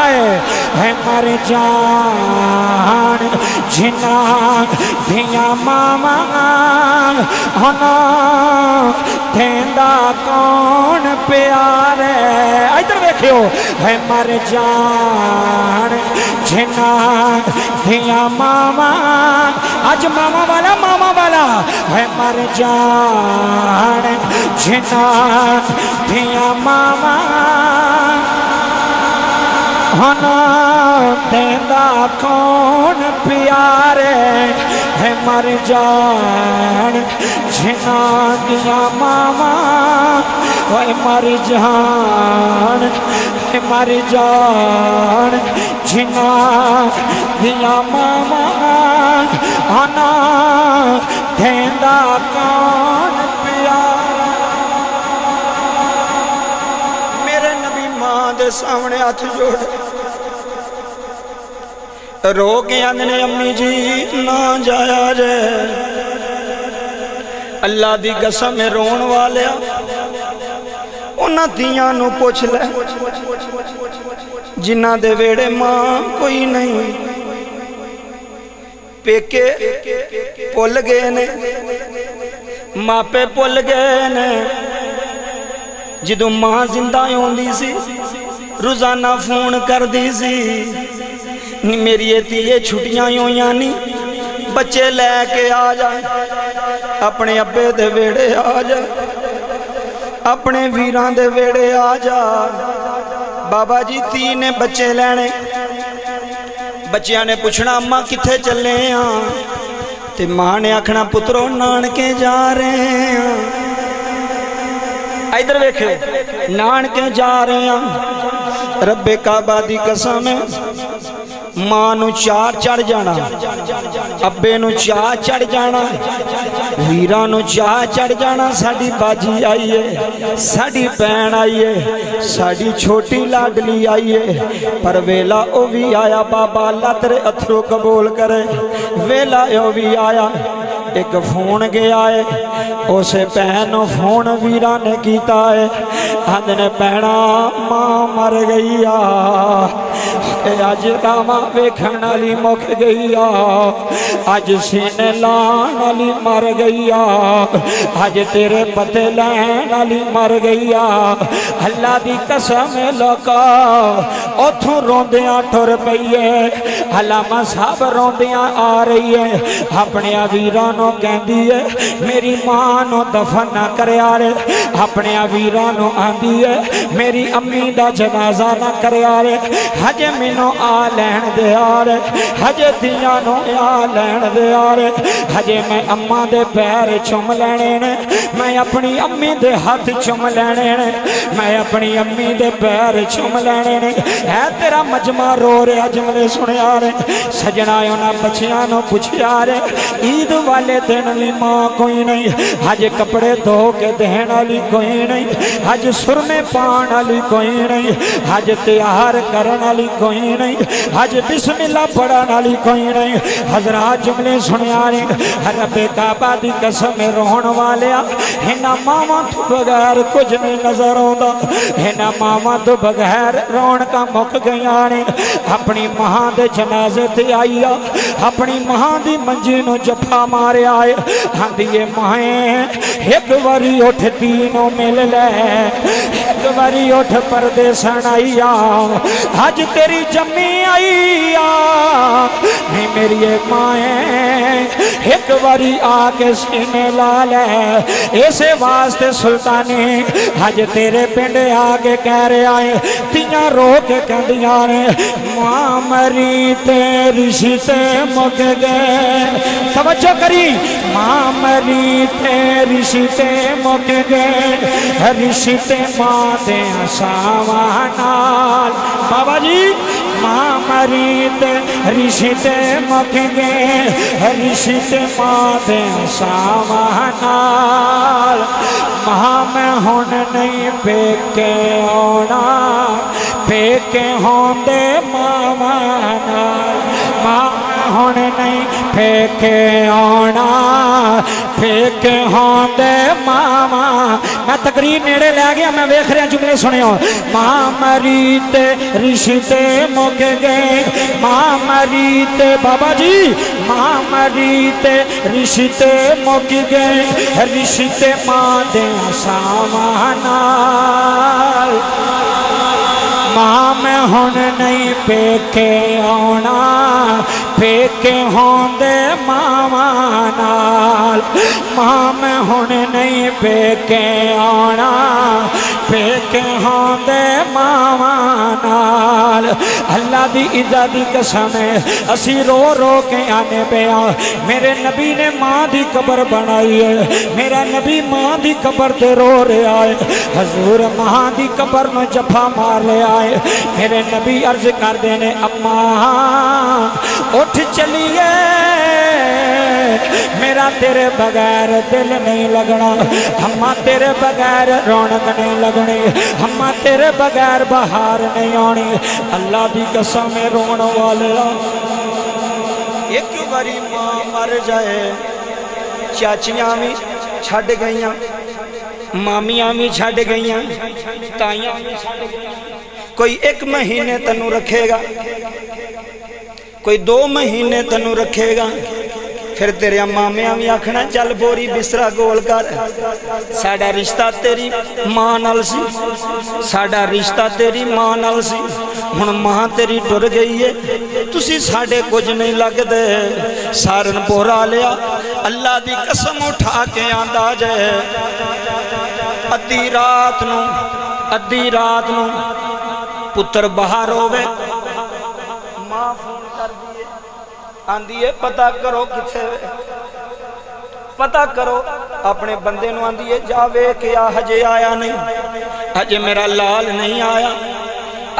है मर जान जिना दिया मामा, होना देंदा कौन प्यार है। इधर देखियो, है मर जान जिना दिया मामा, आज मामा वाला मामा वाला, है मर जान जिना दिया मामा, होना देंदा कौन प्यार है, मर जान जिना दिया मामा, है मर जान जिना दिया मामा, होना देंदा कौन प्यार। मेरे नबी मां दे सामने हाथ जोड़ रो के आंदने अम्मी जी ना जाया जे, अल्लाह दी कसम रोन वाले उन्हां धीआं नूं पुछ ले जिन्हां दे वेड़े मां कोई नहीं, पेके भुल गए ने, मापे भुल गए ने। जदों मां जिंदा होंदी सी रोजाना फोन करदी सी, मेरी ये छुट्टियां हुई नी, बच्चे लैके आ जा, अपने अब्बे दे वेड़े आ जा, अपने वीरां दे वेड़े आ जा। बाबा जी ती ने बच्चे लैने, बच्चियां ने पूछना अम्मा कित्थे चले आं, ते मां ने आखना पुत्रो नानके जा रहे आं। इधर वेखियो, नानके जा रहे आं। रब्बे काबा दी कसम मां नू चार चढ़ जाना, अब्बे नू चार चढ़ जाना, वीरां नू चार चढ़ जाना, साडी बाजी आई है, साडी भैन आई है, साडी छोटी लाडली आई है। पर वेला ओ भी आया, बाबा अल्लाह तेरे अथरू कबूल करे, वेला ओ भी आया। एक फोन गया है, उस भैन नू फोन वीरा ने किया है, आंदने भैणा मां मर गई आ, अज रावां वेखण वाली मुक गई आ, अज सीने लाण वाली मर गई आ, अज तेरे पते लैण वाली मर गई आ। अल्लाह दी कसम लोका उथों रोंदियां टुर पई है, अलामा साहब रोंदियां आ रही है, अपने वीरां नूं कहंदी है मेरी मां नूं दफन ना करेया रे, अपने वीरां नूं आंदी है मेरी अम्मी दा जनाजा ना करेया रे, हजे मैनू आ लैन दे यार, हजे धिया नू आ लैन दे यार। हजे मैं अम्मा दे पैर चुम लैने ने, मैं अपनी अम्मी दे हाथ चुम लैने ने, मैं अपनी अम्मी दे पैर चुम लैने ने। है तेरा मजमा रो रहा जमले सुनिया रे सजना, उन्हां बच्चियां नू पुछया रे ईद वाले दिन ली मां कोई नहीं, हजे कपड़े धो के देण वाली कोई नहीं, हज सुरमे पाण वाली कोई नहीं, हज त्यार करन वाली कोई नहीं, हज बिस्मिल्ला पढ़न वाली कोई नहीं। हजरात जुमले सुनिया ने, रब्बे काबा दी कसम रोण वालिया, इन्हां मावां तो बगैर कुछ नहीं नजर आउंदा, इन्हां मावां तो बगैर रौनकां मुक गईयां ने। अपनी मां दे जनाजे ते आई आ, अपनी मां दी मंजी नूं जफा मारिया है, आंदी ए मां एक वारी उठ तीनों मिल लै, एक वारी उठ परदेसण आई आ, अज तेरी जम्मी आई नहीं मेरी माए, एक बारी आके सीने ला लै। इसे वास्ते सुल्तानी अज तेरे पिंड आके कह रहा है, तियां रो के कहदियां ने मां मरी ते रिश्ते मुक गए, तवज्जो करी मां मरी ते रिश्ते मुक गए, रिश्ते मां दे सावा नाल बाबा जी, मां मरी ते रिश्ते मुक गए, रिश्ते मां दे सावा नाल। मां मैं हुण नहीं पेके आउणा, पेके होंदे मावा नाल, मां हुण नहीं पेके आउणा, पेके होंदे मावा। मैं तकरीर नेड़े लै गया, मैं वेख रहा जुमले सुनियो, मां मरी ते रिश्ते मुक गए, मां मरी ते बाबा जी, मां मरी ते रिश्ते मुक गए, रिश्ते मां दे सावा नाल। मां मैं हुण नहीं पेके आउणा, पेके होंदे मावा नाल, मां मैं हुण नहीं पेके आउणा, पेके होंदे मावा नाल। अल्लाह दी इज्जत दी कसम असी रो रो के आने पे आ, मेरे नबी ने मां दी कबर बनाई है, मेरा नबी मां दी कबर ते रो रहा है, हजूर मां दी कबर में जफा मार लिया है। मेरे नबी अर्ज कर देने अम्मा उठ चलिए, मेरा तेरे बगैर दिल नहीं लगना, अम्मा तेरे बगैर रौनक नहीं लगनी, अम्मा तेरे बगैर बाहर नहीं आनी। अल्लाह दी कसम रोण वाले एक बारी मां मर जाए, चाचियां भी छड़ गईयां, मामियां भी छड़ गईयां, ताइयां भी छड़ गईयां। कोई एक महीने तन्नू रखेगा, कोई दो महीने तन्नू रखेगा, फिर तेरे मामिया भी आखना चल बोरी बिस्तरा गोल कर, साडा रिश्ता तेरी मां नाल सी, साडा रिश्ता तेरी मां नाल सी, हुण मां तेरी टुर गई है, तुसी साडे कुछ नहीं लगदे। सारन बोरा लिया, अल्लाह दी कसम उठा के आंदा जे अद्धी रात नू पुत्र बाहर होवे, मां फोन कर दिए आंदी है पता करो किथे, पता करो अपने बंदे नूं आंदी है जा वेख आ हजे आया नहीं, हजे मेरा लाल नहीं आया।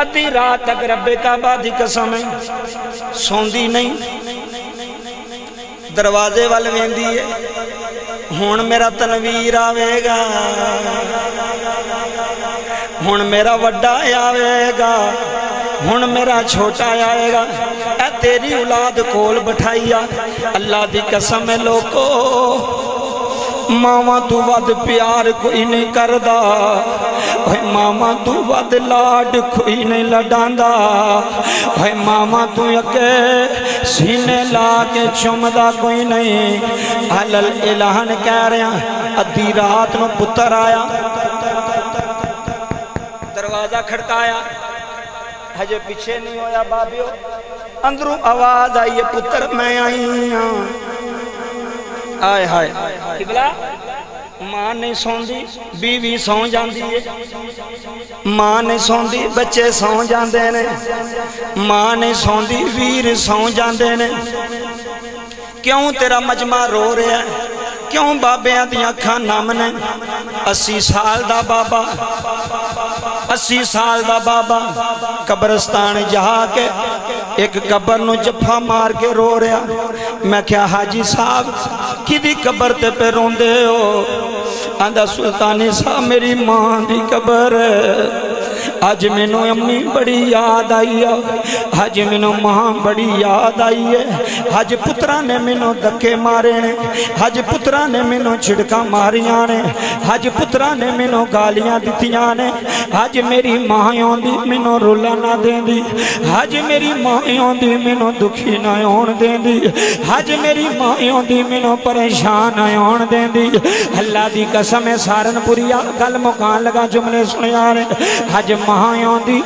अद्धी रात तक रब्बे काबा दी कसम सौंदी नहीं, दरवाजे वाल वेंदी है हुण मेरा तनवीर आवेगा, हुण मेरा वड्डा आवेगा, हुण मेरा छोटा आएगा, ऐ तेरी औलाद कोल बिठाइया। अल्लाह दी कसम है लोको, मामा तू वध प्यार कोई नहीं करदा, ओए मामा तू वध लाड कोई नहीं लडांदा, ओए मामा तू अगे सीने ला के चुमदा कोई नहीं। अलल इलाहन कह रहा, अद्धी रात नूं पुत्र आया, दरवाजा खड़काया, हजे पीछे नहीं होया बाबियो, अंदरू आवाज आई है पुत्र मैं आई हाय हाय किबला मां नहीं सौंदी बीवी सौ जाती है, मां नहीं सौंदी बच्चे सौ जाते ने, मां नहीं सौंदी वीर सौ जाते ने। क्यों तेरा मजमा रो रहा है, क्यों बाबिया दी अखां नम ने? 80 साल दा बाबा, 80 साल दा बाबा कब्रस्तान जाके एक कबर नूं जफा मार के रो रहा। मैं क्या हाजी साहब किदी कबर ते पे रोंदे हो? आंदा सुल्तानी साहब मेरी मां दी कबर, अज मैनू अम्मी बड़ी याद आई है, अज मैनू मां बड़ी याद आई है। अज पुत्रा ने मैनू धक्के मारे ने, अज पुत्रा ने मैनू छिड़का मारिया ने, अज पुत्रा ने मैनू गालियां दित्तियां ने। अज मेरी मां आंदी मैनू रोला ना देंदी, अज मेरी मां आंदी मैनू दुखी ना होण देंदी, अज मेरी मां आंदी मैनू परेशान ना होण देंदी। अल्लाह दी कसम है सारनपुरिया गल मुकान लगा जुमले सुनिया ने। अज मां आंदी,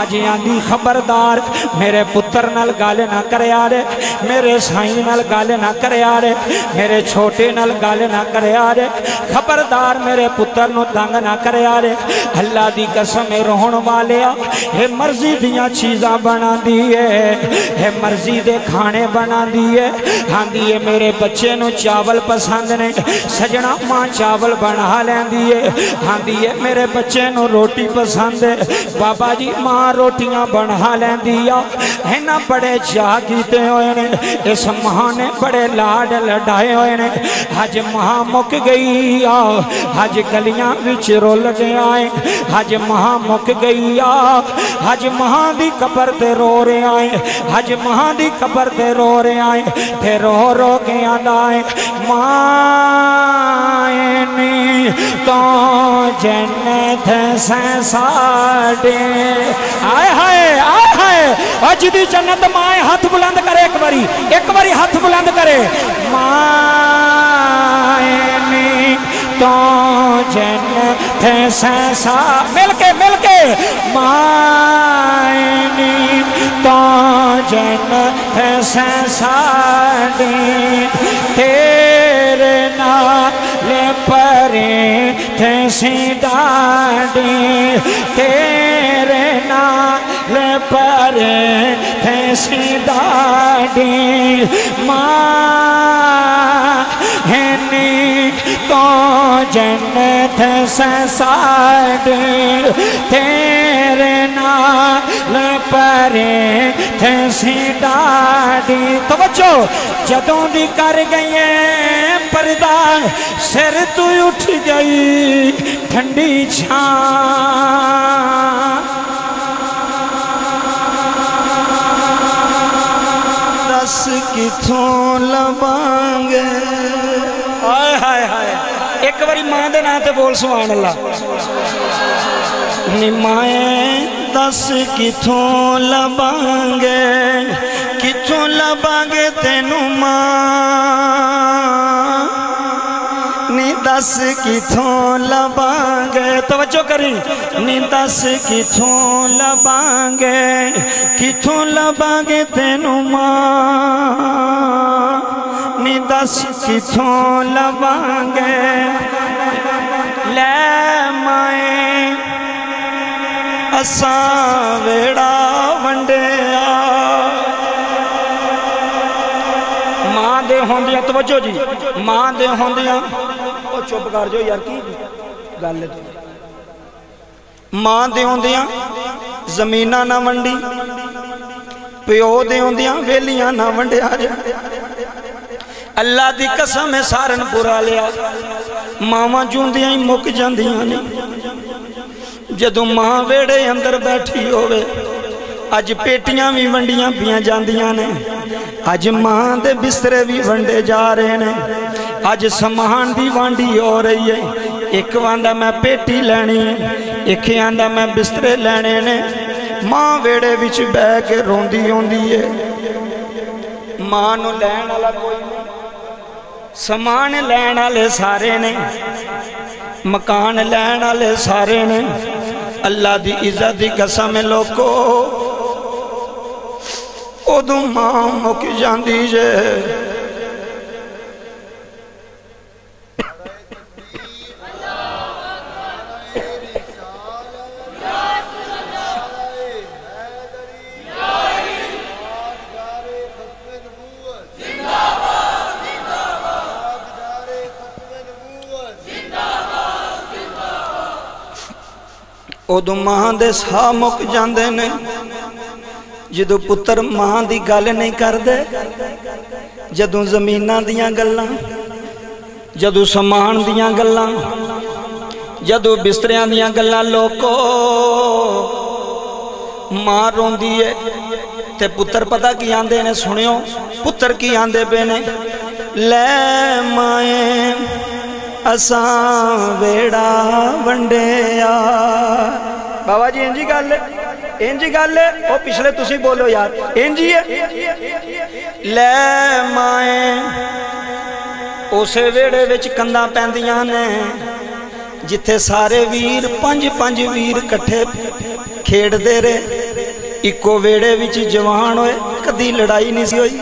अज आंदी खबरदार मेरे पुत्र नाल गल ना करया रे, मेरे साईं नाल गल ना करया रे, मेरे छोटे नाल गल ना करया रे, खबरदार मेरे पुत्र नूं तंग ना करया रे। अल्लाह दी कसम रोण वालिया ये मर्जी दियां चीज़ां बनांदी है, मर्जी दे खाने बनांदी है। आंदी है मेरे बच्चे नूं चावल पसंद ने, सजना मां चावल बना लैंदी है। आंदी है मेरे बच्चे नूं रोटी पसंद है, बाबा जी मां रोटियां बना लैंदी है। इन्ना बड़े चाह कीते होए ने, इस मां ने बड़े लाड लड़ाए होए ने। अज मां मुक गई आ, अज गलियां विच रुल गया है, अज मां मुक गई आ, अज मां दी कबर ते रो रहा है, अज मां दी कबर ते रो रहा है। ते रो रो के आंदा है मां ने तो जन्नत से साडे। आए हाय आए हाय, अज दी जन्नत मां है। हाथ बुलंद करे एक बारी हाथ बुलंद करे। मां तो जन्नत से मिलके मायनी तो जन्नत से साडे, तेरे नाल परे थे सिदाडे, तेरे नाल परे थे सिदाडे। मायनी तो जन्नत से साडे, तेरे नाल परे थे सिदाडे। तो बच्चो जदों दी कर गई पर्दा सिर तू उठ गई ठंडी छां, रस किथों लवांगे। हाय हाय हाय, एक बारी मां दे नाम ते बोल सुभान अल्लाह। निमाएं दस किथों लबांगे, किथों लबांगे तेनू मां, नी दस किथों लबांगे। तवज्जो करी, नी दस किथों लबांगे, किथों लबांगे तेनू मां, नी दस किथों लवांगे। लै माएं असां वेड़ा वंडिया, मां दे होंदियां, तवज्जो जी, मां दे होंदियां। ओ चुप कर जो यार, की गल मां दे होंदियां ज़मीनां ना वंडी, प्यो दे होंदियां वेलियां ना वंडिया। अल्लाह दी कसम है सारनपुरा लिया, मावां जूंदियां ही मुक जांदियां ने। जदों मां वेड़े अंदर बैठी होवे, अज पेटियां भी वंडियां पियां जांदियां ने, अज मां दे बिस्तरे भी वंडे जा रहे ने, अज समान दी वांडी हो रही है। एक आंदा मैं पेटी लैनी है, एक आंदा मैं बिस्तरे लैने ने। मां वेड़े विच बह के रोंदी होंदी है, मां नूं लैण वाला कोई नहीं, समान लैण वाले सारे ने, मकान लैण वाले सारे ने। अल्लाह दी इज्जत दी कसम लोको, उदों मां मुक जांदी जे। उदों मां दे साह मुक जांदे ने जदों पुत्र मां दी गल नहीं करदे, जदों ज़मीनां दियां गल्लां, जदों समान दियां गल्लां, जदों बिस्तरियां दियां गल्लां। लोको मां रोंदी है ते पुत्र पता की आंदे ने? सुनियो पुत्र की आंदे पे ने, ले माए असां वेड़ा वंडेया। बाबा जी इंजी गल, इंजी गल ओ पिछले तुसी बोलो यार इंजी है। ले माए उस वेड़े विच कंधा पैंदियां ने जिथे सारे वीर पंज पंज वीर कट्ठे खेड़दे रहे। इको वेड़े विच जवान होए, कदी लड़ाई नहीं सी होई।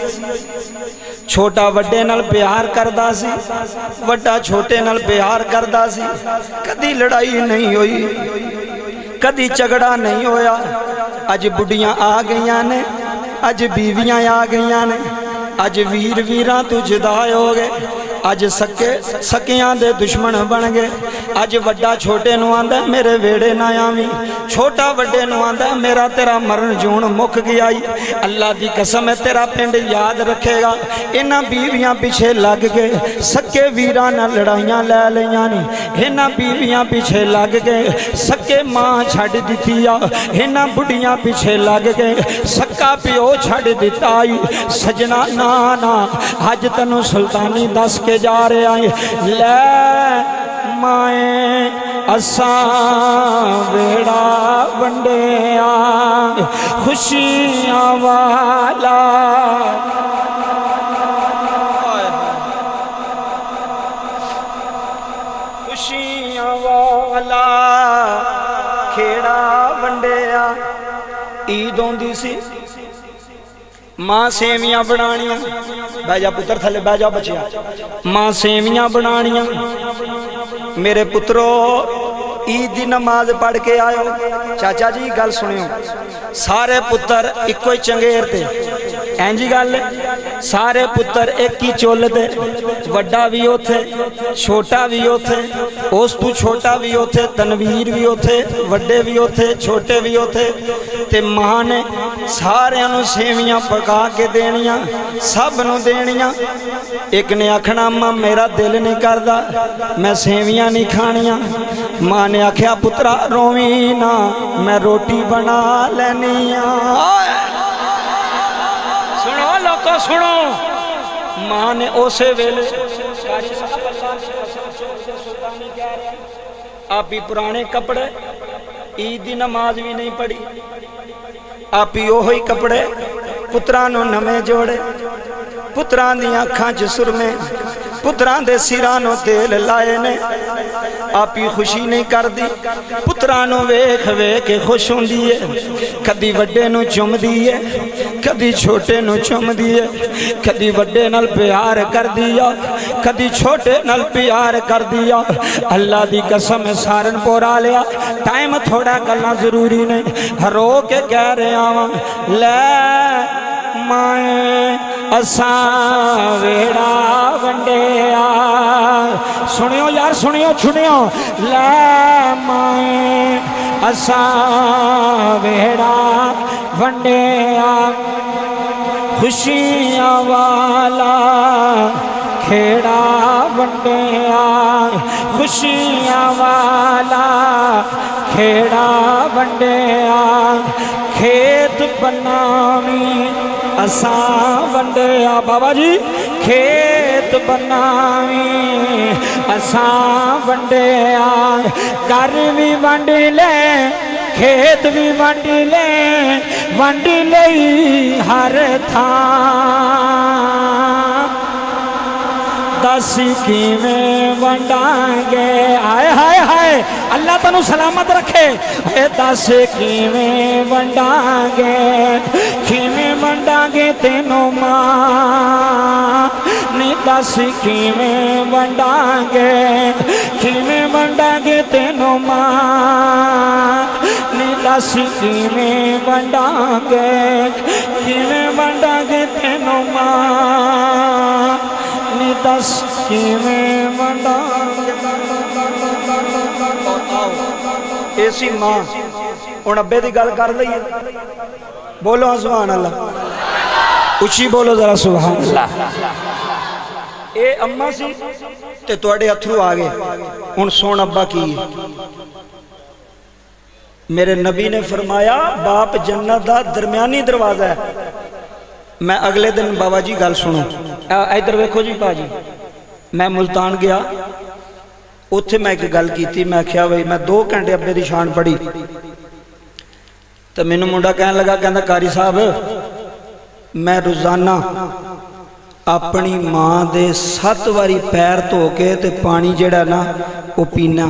छोटा वड्डे नाल प्यार करदा सी, वड्डा छोटे नाल प्यार करदा सी, कदी लड़ाई नहीं होई, कदी झगड़ा नहीं होया। अज बुढ़ियां आ गईयां ने, अज बीवियां आ गईयां ने, अज वीर वीरां तू जुदा हो गए, अज सके सकियां दे दुश्मन बन गए। अज वड्डा छोटे नूं आंदा मेरे वेड़े ना आवी, छोटा वड्डे नूं आंदा मेरा तेरा मरण जून मुक गया। अल्लाह दी कसम है तेरा पिंड याद रखेगा। इन्हां बीवियां पिछे लग गए, सके वीरां नाल लड़ाइयां लै लईयां ने। इन्हां बीवियां पिछे लग गए, सके मां छड्ड दित्ती आ। इन्हां बुढ़ियां पिछे लग गए, सक्का पिओ छड्ड दित्ता आई। सजना ना ना अज तैनूं सुल्तानी दस के जा रहा है। ले माए असां वेड़ा वंडेया खुशियां वाला। खुशियां वाला खेड़ा वंडेया। ईद आउंदी सी, मां सेवियां बनानियां। बह जा पुत्र थले बह जा बचिया। मां सेवियां बनानियां। मेरे पुत्रो ईद दी नमाज पढ़ के आयो। चाचा जी गल सुनियो, सारे पुत्र इको ही चंगेर ते, इंजी गल सारे पुत्र एक ही चोल ते। वड्डा भी उथे, छोटा भी उथे, उस तू छोटा भी उथे, तनवीर भी उथे, वड्डे भी उथे, छोटे भी उथे। ते मां ने सारियां नूं सेवियां पका के देनियां, सब नूं देनियां। एक ने आखना मां मेरा दिल नहीं करदा, मैं सेवियां नहीं खानियां। मां ने आख्या पुत्रा रोवी ना, मैं रोटी बना लैनी आं। सुनो लोको सुनो, मां ने उस वेले आप ही पुराने कपड़े, ईद की नमाज भी नहीं पढ़ी, आप ही ओ ही कपड़े पुत्रां नूं नवें जोड़े। पुत्रां दी अखां च सुरमे, पुत्रां दे सिरां नूं तेल लाए ने। आप ही खुशी नहीं करदी, पुत्रां नूं वेख वेख के खुश हुंदी है। कदी वड्डे नूं चुमदी है, कदी छोटे नूं चुमदी है, कदी वड्डे नाल प्यार करदी आ, कदी छोटे नाल प्यार करदी आ। अल्लाह दी कसम सारनपुर आ लिया, टाइम थोड़ा गल्लां जरूरी ने, रो के कह रहा वां। लै माए असां वेड़ा वंडेया। सुनियो यार सुनियो सुनियो, लै माए असां वेड़ा वंडेया खुशियां वाला खेड़ा वंडेया। खुशियां वाला खेड़ा वंडेया, खेत बनावी असां वंडेया। बाबा जी खेत बनावी असां वंडेया, घर भी वंड ले, खेत भी वंड ले, वंड लई हर थां। दस किवें वंडांगे, हाय हाय हाय अल्लाह तैनू सलामत रखे। दस किवें वंडांगे, किवें वंडांगे तेनू मां नी। दस किवें वंडांगे, किवें वंडांगे तेनू मां नी। दस किवें वंडांगे, किवें वंडांगे तेनू मां नी। दस किवें वंडांगे। ऐसी मां हूँ अब्बे की गल कर लीए, बोलो सुभान अल्लाह, उची बोलो जरा सुभान अल्लाह। ये अम्मा सी ते तुहाडे अथरू आ गए। हुण सुन अब्बा की मेरे नबी ने फरमाया बाप जन्नत दा दरमियानी दरवाजा है। मैं अगले दिन बाबा जी गल सुनो, इधर वेखो जी भाजी, मैं मुल्तान गया, उत्थे मैं एक गल की, मैं आख्या भाई मैं 2 घंटे अब्बे की शान पढ़ी तो मैनू मुंडा कहन लगा, कहंदा कारी साहब मैं रोजाना अपनी माँ के 7 वारी पैर धो के ते पानी जिहड़ा ना वो पीना।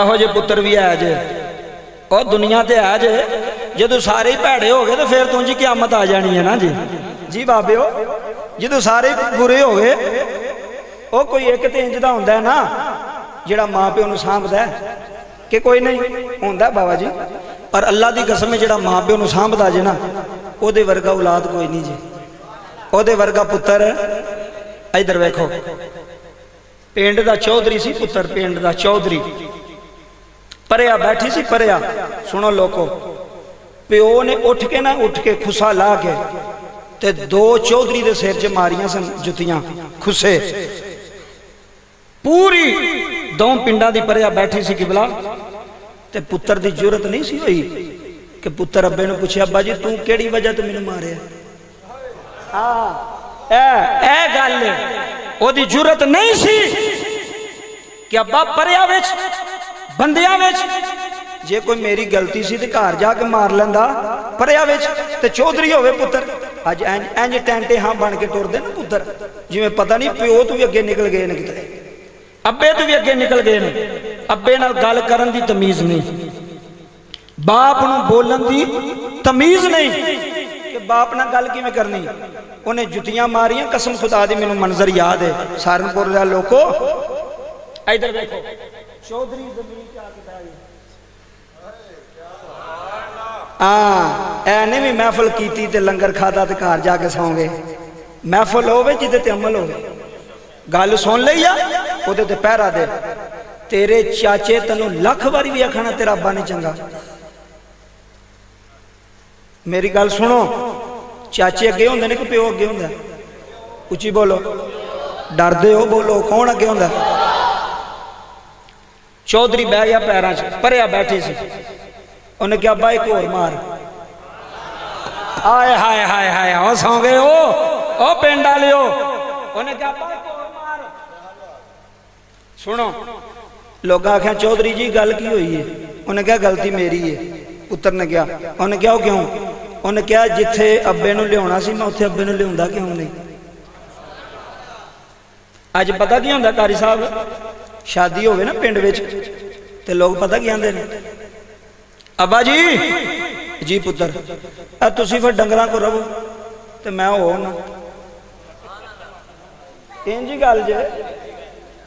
एहो जे पुत्र भी है जे और दुनिया ते है जे, जो सारे ही भैड़े हो गए तो फिर तुझी क्यामत आ जानी है ना जी जी बाबे हो, जो सारे बुरे हो गए वो कोई एक तो इंज का होंदा है ना जिहड़ा माँ प्यो नूं सांभदा है कि कोई नहीं होंदा बाबा जी। पर अल्लाह की कसम है जिहड़ा माँ प्यो नूं सांभदा जे ना ओहदे वर्गा औलाद कोई नहीं जी, ओहदे वर्गा पुत्र। इधर वेखो पिंड का चौधरी सी पुत्र, पिंड का चौधरी परेया बैठी सी परेया। सुनो लोको, प्यो ने उठ के खुसा ला के ते 2 चौधरी दे सिर च मारिया सन जुतियां खुसे। पूरी 2 पिंडां दी परेया बैठी सी किबला ते पुत्र दी जुरत नहीं सी होई कि पुत्र अब्बे ने पूछे अब्बा जी तू केड़ी वजह तू मैनू मारिया। हां ए गल ओदी जुरत नहीं सी कि अब्बा परेया विच बंदिया विच जे कोई मेरी गलती सी ते घर जाके मार लैंदा परेया विच ते चौधरी होवे पुत्तर। अज इंज टैंटे हां बन के टुरदे ना पुत्तर, जिवें पता नहीं प्यो तू भी अगे निकल गए ने, कितने अब्बे तू भी अगे निकल गए ने। अब्बे नाल गल करन दी तमीज नहीं, बाप नूं बोलन दी तमीज नहीं कि बाप नाल गल किवें करनी। उन्हें जुतियां मारियां, कसम खुदा दी मैनूं मंजर याद है सहारनपुर दा लोको। इधर देखो चौधरी जमीन ऐने भी महफल की ते लंगर खादा ते घर जाके सौ गए। महफल होवे जिदे ते अमल होवे। गल सुन लई आ ओदे ते पहरा दे। तेरे चाचे तैनूं लख वारी भी आखना तेरा अब्बा नहीं चंगा। मेरी गल सुनो, चाचे अगे होंदे ने कि प्यो अगे होंदा? उच्ची बोलो, डरदे हो बोलो, कौन अगे होंदा? चौधरी बह गया पैरों च, परेया बैठी सी। उन्हें क्या बाई को और मार। आए हाय हाय हाय हो सौ गए ओ पेंडा लियो। उन्हें क्या बाई को और मार। सुनो लोग आख्या चौधरी जी गल की हुई है। उन्हें क्या गलती मेरी है पुत्र ने क्या। उन्हें क्या क्यों? उन्हें क्या जिथे अब्बे नूं लियाउणा सी मैं उत्थे अब्बे नूं लियाउंदा क्यों नहीं। अज पता की हुंदा कारी साहब, शादी होवे ना पिंड विच ते लोग पता की आंदे ने अब्बा जी जी पुत्र आ तुसी फिर डंगरां को रवो ते मैं हो ना इंज ही गल जे।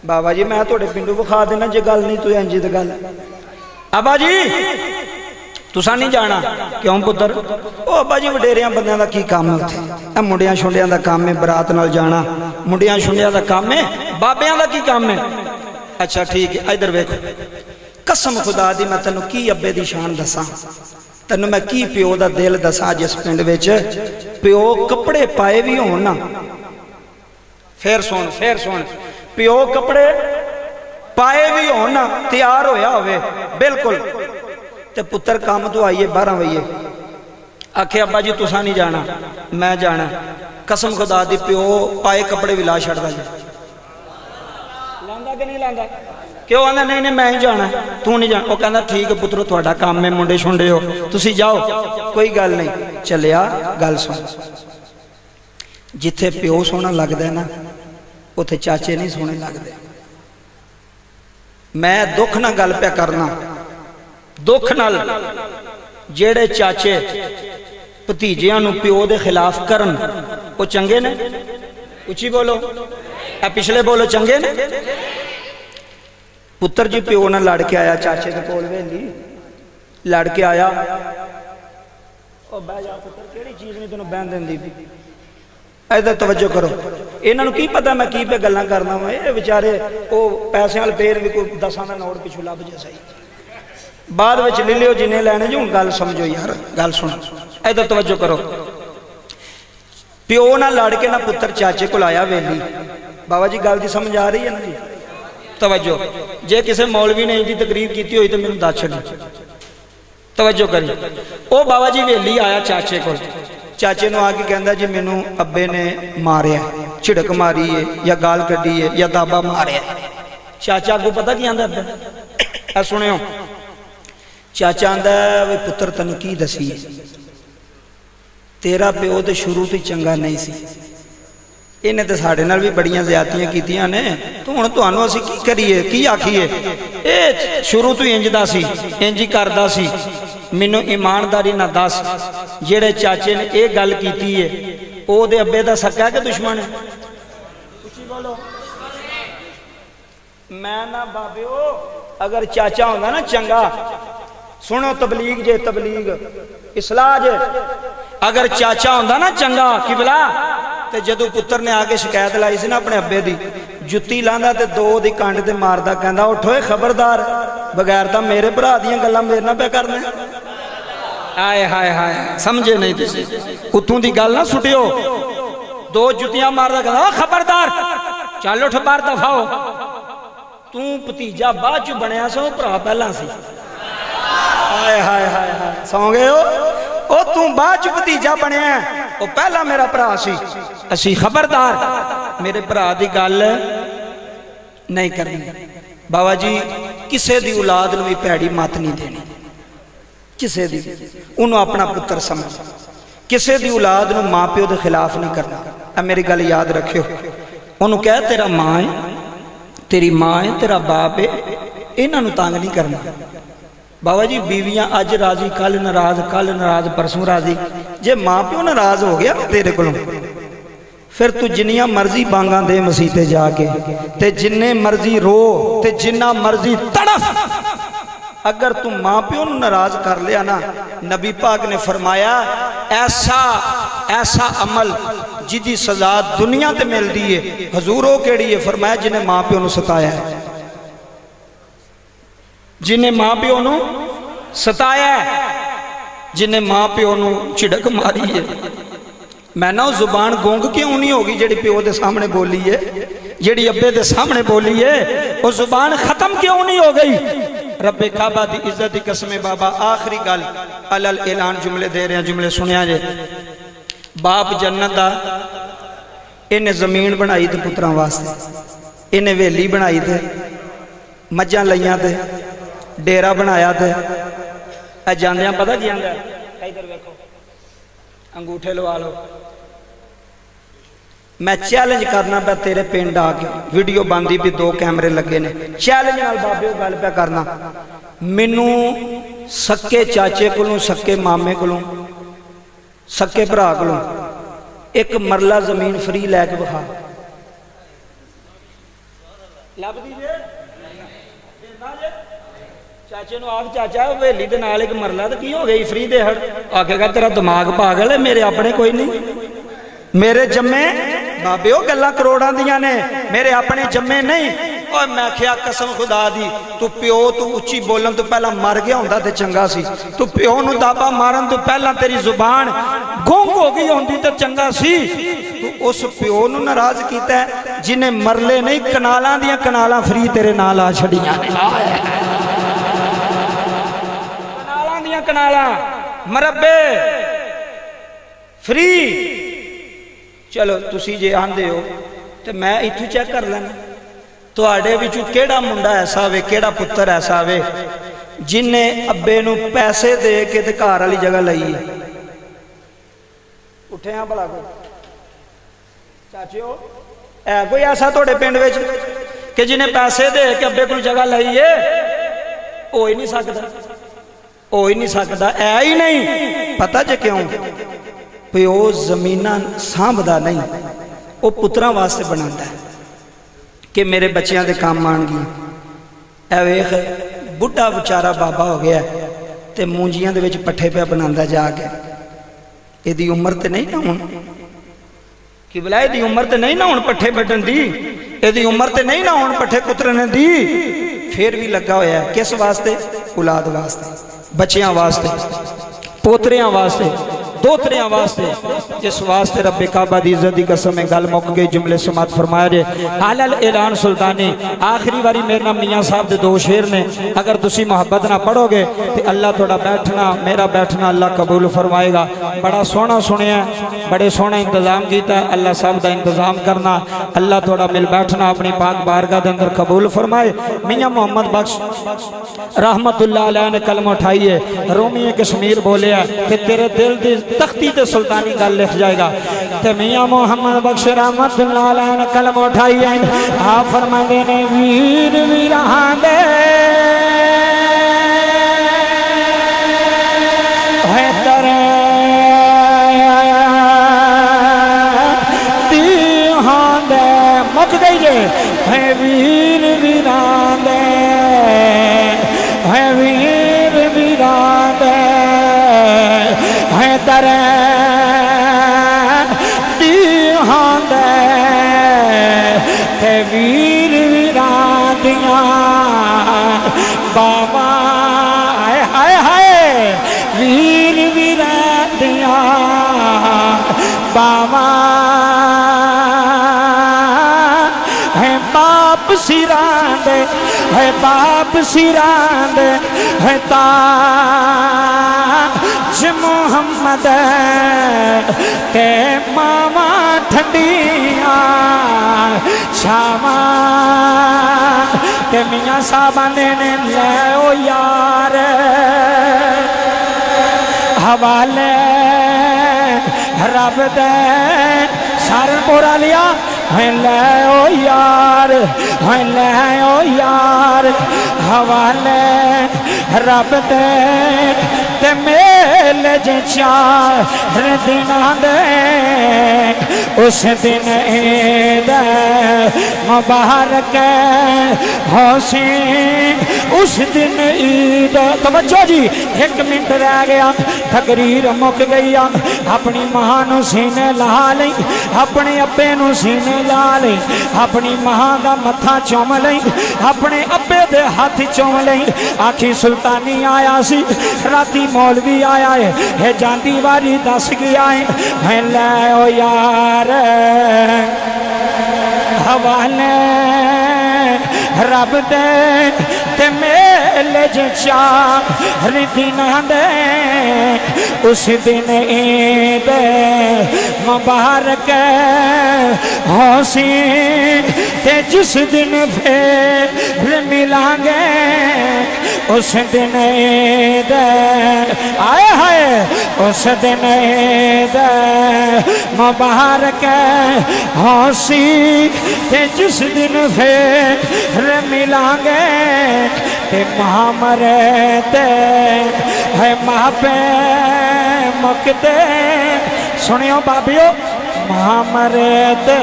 बाबा जी मैं तुहाडे पिंडू विखा देना जे गल नहीं तू इंज दी गल। अब्बा जी तुसा नहीं जाना क्यों पुत्र? ओ अब्बा जी वडेरियां बंदियां दा की काम है, ए मुंडियां छुंडियां दा काम है, बरात नाल जाना मुंडियां छुंडियां दा काम है, बाबियां दा की काम है। अच्छा ठीक है। इधर वेखो कसम खुदा दी मैं तेनों की अब्बे दी शान दसा, तेनों मैं की प्यो दा दिल दसा। जिस पिंड विच प्यो कपड़े पाए भी होण ना, फिर सुन प्यो कपड़े पाए भी होण ना, तैयार होया होवे बिल्कुल ते पुत्र काम तो आइए 12 बजे आखे अब्बा जी तुसा नहीं जाना मैं जाना। कसम खुदा दी प्यो पाए कपड़े भी ला छड्डदा जी। क्यों आना नहीं नहीं मैं ही जाना तू नहीं जाना। वो कहना ठीक है पुत्रो तुहाडा काम है, मुंडे छुंडे हो तुसी जाओ कोई गल नहीं। चलिया गल सुन, जिथे प्यो सोहना लगदा है ना उथे चाचे नहीं सोहने लगदे। मैं दुख ना गल पे करना, दुख नाल जेड़े चाचे भतीजियां नूं प्यो दे खिलाफ करन वो चंगे ने। उच्ची बोलो, पिछले बोलो चंगे ने। पुत्र जी प्यो ना लड़ के आया चाचे दे कोल, वेली लड़ के आया ओ बह जा पुत्र केड़ी चीज नहीं तैनूं बहन देंदी। इधर तवज्जो करो इन्हों की पता मैं की पे गल्लां करना वा। ये बेचारे वो पैसे वाले पेड़ भी कोई 10 का नोट पिछू लभ जाए सही, बाद में ले लियो जिन्हें लैने जो। हूँ गल समझो यार, गल सुनो, इधर तवज्जो करो। प्यो ना लड़ के ना पुत्र चाचे को आया वेली। बाबा जी गल की समझ आ रही है ना जी? तवज्जो, जे किसी मौलवी ने इनकी तकरीर की हुई तो मैं दस छो, तवज्जो करी। ओ बाबा जी वेली आया चाचे को, चाचे ने आके कहता जी मैनू अब्बे ने मारिया, झिड़क मारी है या गाल कढ़ी है या दाबा मारिया। चाचा को पता की आंदा अब्बे, सुनियो चाचा आंदा वे पुत्र तन की दसी, तेरा प्यो तो शुरू तो चंगा नहीं सी, इन्हें तो साढ़े नाल भी बड़ियां ज्यादतियां कीतियां ने, तो हुण तुहानूं असीं की करिए, की आखिए? ए शुरू तो इंजदा सी, इंज ही करदा सी। मैनूं ईमानदारी नाल दस, जिहड़े चाचे ने यह गल कीती है ओहदे अब्बे दा सक्का है कि दुश्मन है? तुसीं बोलो। मैं ना बाबेओ, अगर चाचा होंदा ना चंगा, सुनो तबलीग जे, तबलीग इसलाह जे, अगर चाचा होंदा ना चंगा किबला, ते जदों पुत्र ने आके शिकायत लाई सी ना अपने अब्बे दी, जुत्ती लांदा ते दो दी कांड ते मारदा, कहंदा उठोए खबरदार, बगैर तां मेरे भरा दियां गल्लां मेरे नाल पिया करने। आए हाय हाय, समझे नहीं तुसीं, कुत्तों दी गल ना सुटियो। दो जुत्तियां मारदा, कहंदा खबरदार, चल उठ बाहर दफाओ, तू भतीजा बाद च बनिया सो, भरा पहलां सी। आए हाय हाय हाय, सौ गए हो, ओ तू बाद भतीजा बनिया, ओ पहला मेरा भरा सी, असी खबरदार मेरे भरा की गल नहीं करनी। बाबा जी किसी की औलाद में भी भैड़ी मत नहीं देनी, किसी की उन्होंने अपना पुत्र समझ, किसी की औलाद में माँ प्यो के खिलाफ नहीं करना। मेरी गल याद रखियो, उन्होंने कह तेरा माँ है, तेरी माँ है, तेरा बाप है, इन्होंने तंग नहीं करना। बाबा जी बीवियां अज राजी कल नाराज, कल नाराज परसों राजी, जे माँ प्यो नाराज हो गया तेरे को, फिर तू जिन्नियां मर्जी बांगा दे मसीते जाके, ते जिन्ने मर्जी रो, ते जिन्ना मर्जी तड़फ, अगर तू माँ प्यो नाराज कर लिया ना, नबी पाक ने फरमाया ऐसा ऐसा अमल जिदी सजा दुनिया ते मिलदी है, हजूर ओ केड़ी है? फरमाया जिन्हें माँ प्यो नूं सताया है, जिन्हें माँ प्यो नू सताया, जिन्हें माँ प्यो नू झिड़क मारी है। मैं ना जुबान गूंग क्यों नहीं होगी जिहड़ी प्यो के सामने बोली है, जिहड़ी अब्बे के सामने बोली है, वो जुबान खत्म क्यों नहीं हो गई? रब्बे काबा दी इज्जत दी कसमें बाबा, आखिरी गल अलल ऐलान जुमले दे रहे, जुमले सुनिया जे। बाप जन्नत दा, इन्हें जमीन बनाई तो पुत्रां वास्ते, इन्हें वेली बनाई तो मज्जां लईयां ते डेरा बनाया थे। जांदियां पता की आंदा, इधर देखो, अंगूठे लवा लो। मैं चैलेंज करना पै तेरे पिंड आके, वीडियो बनती भी, दो कैमरे लगे ने, चैलेंज नाल बाबे गल पै करना, मैनू सक्के चाचे कोलों, सक्के मामे कोलों, सक्के भरा कोलों एक मरला जमीन फ्री लैके विखा। लभदी जे चाचे नो आप, चाचा हवेली दे नाल एक मरला तो की हो गई फ्री दे हड़, आखेगा तेरा दिमाग पागल है, मेरे अपने कोई नहीं, मेरे जम्मे बाबे ओ गल्लां करोड़ां दियां ने, मेरे अपने जम्मे नहीं। और मैं आख्या कसम खुदा दी, तू प्यो तू उच्ची बोलन तो पहला मर गया हुंदा ते चंगा सी, तू प्यो नू दाबा मारन तो पहला तेरी जुबान गुंग हो गई हुंदी ते चंगा सी। तू उस प्यो नू नाराज कीता है जिन्हें मरले नहीं कनालां दियां कनालां फ्री तेरे नाल आ छड़ियां ने, कनाला मरबे फ्री। चलो तुसी जे आंदे हो तो मैं इत्थों चेक कर लेना, तुहाडे विचों केड़ा मुंडा ऐसा वे, केड़ा पुत्र ऐसा वे जिन्हें अब्बे नू पैसे दे के ते घर वाली जगह लई। उठे हां भला कोई चाचेओ, ऐ कोई ऐसा तुहाडे पिंड विच कि जिन्हें पैसे दे के अब्बे कोल जगह लई है? हो ही नहीं सकदा, हो ही नहीं सकता, है ही नहीं। पता जे क्यों? प्यो जमीना सांभदा नहीं, वो पुत्रां वास्ते बनाता है कि मेरे बच्चों के काम आएगी। ऐ वेख बुढ़ा बेचारा बाबा हो गया तो मूंजियां दे विच पट्ठे पे बनाता जाके, इहदी उम्र तो नहीं ना हुण, कि बला इहदी उम्र तो नहीं ना हुण पट्ठे बड्डन दी, इहदी उम्र तो नहीं ना हुण पट्ठे कुतरन दी, फिर भी लगा होया किस वास्ते? औलाद वास्ते, बच्चियां वास्ते, पोतरियां वास्ते, दोतरियां वास्ते, जिस वास्ते रब्बे काबा दी इज्जत दी कसम है। गल मुक गई, जुमले समात फरमाया जे आलल ऐलान सुल्तानी। आखिरी बारी मेरे नाम मियाँ साहब दे दो शेर ने, अगर तुसी मोहब्बत ना पढ़ोगे तो अल्लाह तुहाडा बैठना मेरा बैठना अल्लाह कबूल फरमाएगा। बड़ा सोहना सुनिया, बड़े सोहना इंतजाम कीता। अल्लाह साहब दा इंतजाम करना, अल्लाह तुहाडा मिल बैठना अपनी पाक बारगाह दे अंदर कबूल फरमाए। मियाँ मुहम्मद बख्श रहमतुल्लाह अलैह ने कलम उठाई है, रोमी कश्मीर बोलिया कि तेरे दिल दी तख्ती ते सुल्तानी गल लिख जाएगा। ते मियाँ मोहम्मद बख्श रहमतुल्लाह अलैह ने कलम उठाई है। आप फरमाते ने वीर वीरां दे मुक गई जे है वीर वीरां दे है वीर वीरां दे ते वीर वीरानिया बाबा हाय हाय हाय वीर वीरानिया बाबा है बाप सिरांद है बाप सिरांद है ताज मोहम्मद ते मामा ठंडिया छावा ते मियाँ साहब ने ले ओ यार हवाले रब दे सारनपुरा लिया है ले ओ यार है ले ओ यार हवाले रब दे ते मेल जे चार दिन दे उस दिन ईद मुबारक होसी उस दिन ईद। तवज्जो जी, एक मिनट रह गया, तकरीर मुक गई। अपनी मां नू सीने ला लई, अपने अब्बे नू सीने ला लई, अपनी मां दा मत्था चूम लई, अपने अब्बे दे हथ चूम लई। आखी सुल्तानी आया सी, राती मौलवी आया है, जांदी वारी दस गया है ले ओ यार हवाले रब दे ते मेले जे चार दिन दे उस दिन ईद मुबारक होसी ते जिस दिन फिर मिलांगे उस दिन ईद आए हाय उस दिन ईद मुबारक होसी ते जिस दिन फिर मिलांगे ते महामर ते है महापे मुकते। सुनियो बाबियो, महामर ते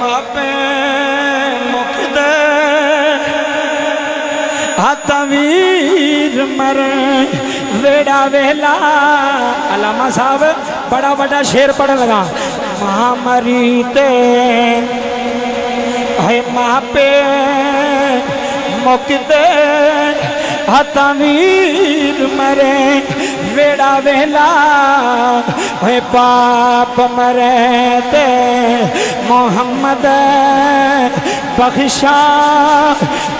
महापे मुकते हतवीर मर वेड़ा वेला। अल्लामा साहब बड़ा बड़ा शेर पढ़ लगा। महामरी ते है मापे मुकते हतवीर मरे वेड़ा वेला है पाप मरे ते मोहम्मद बख्शा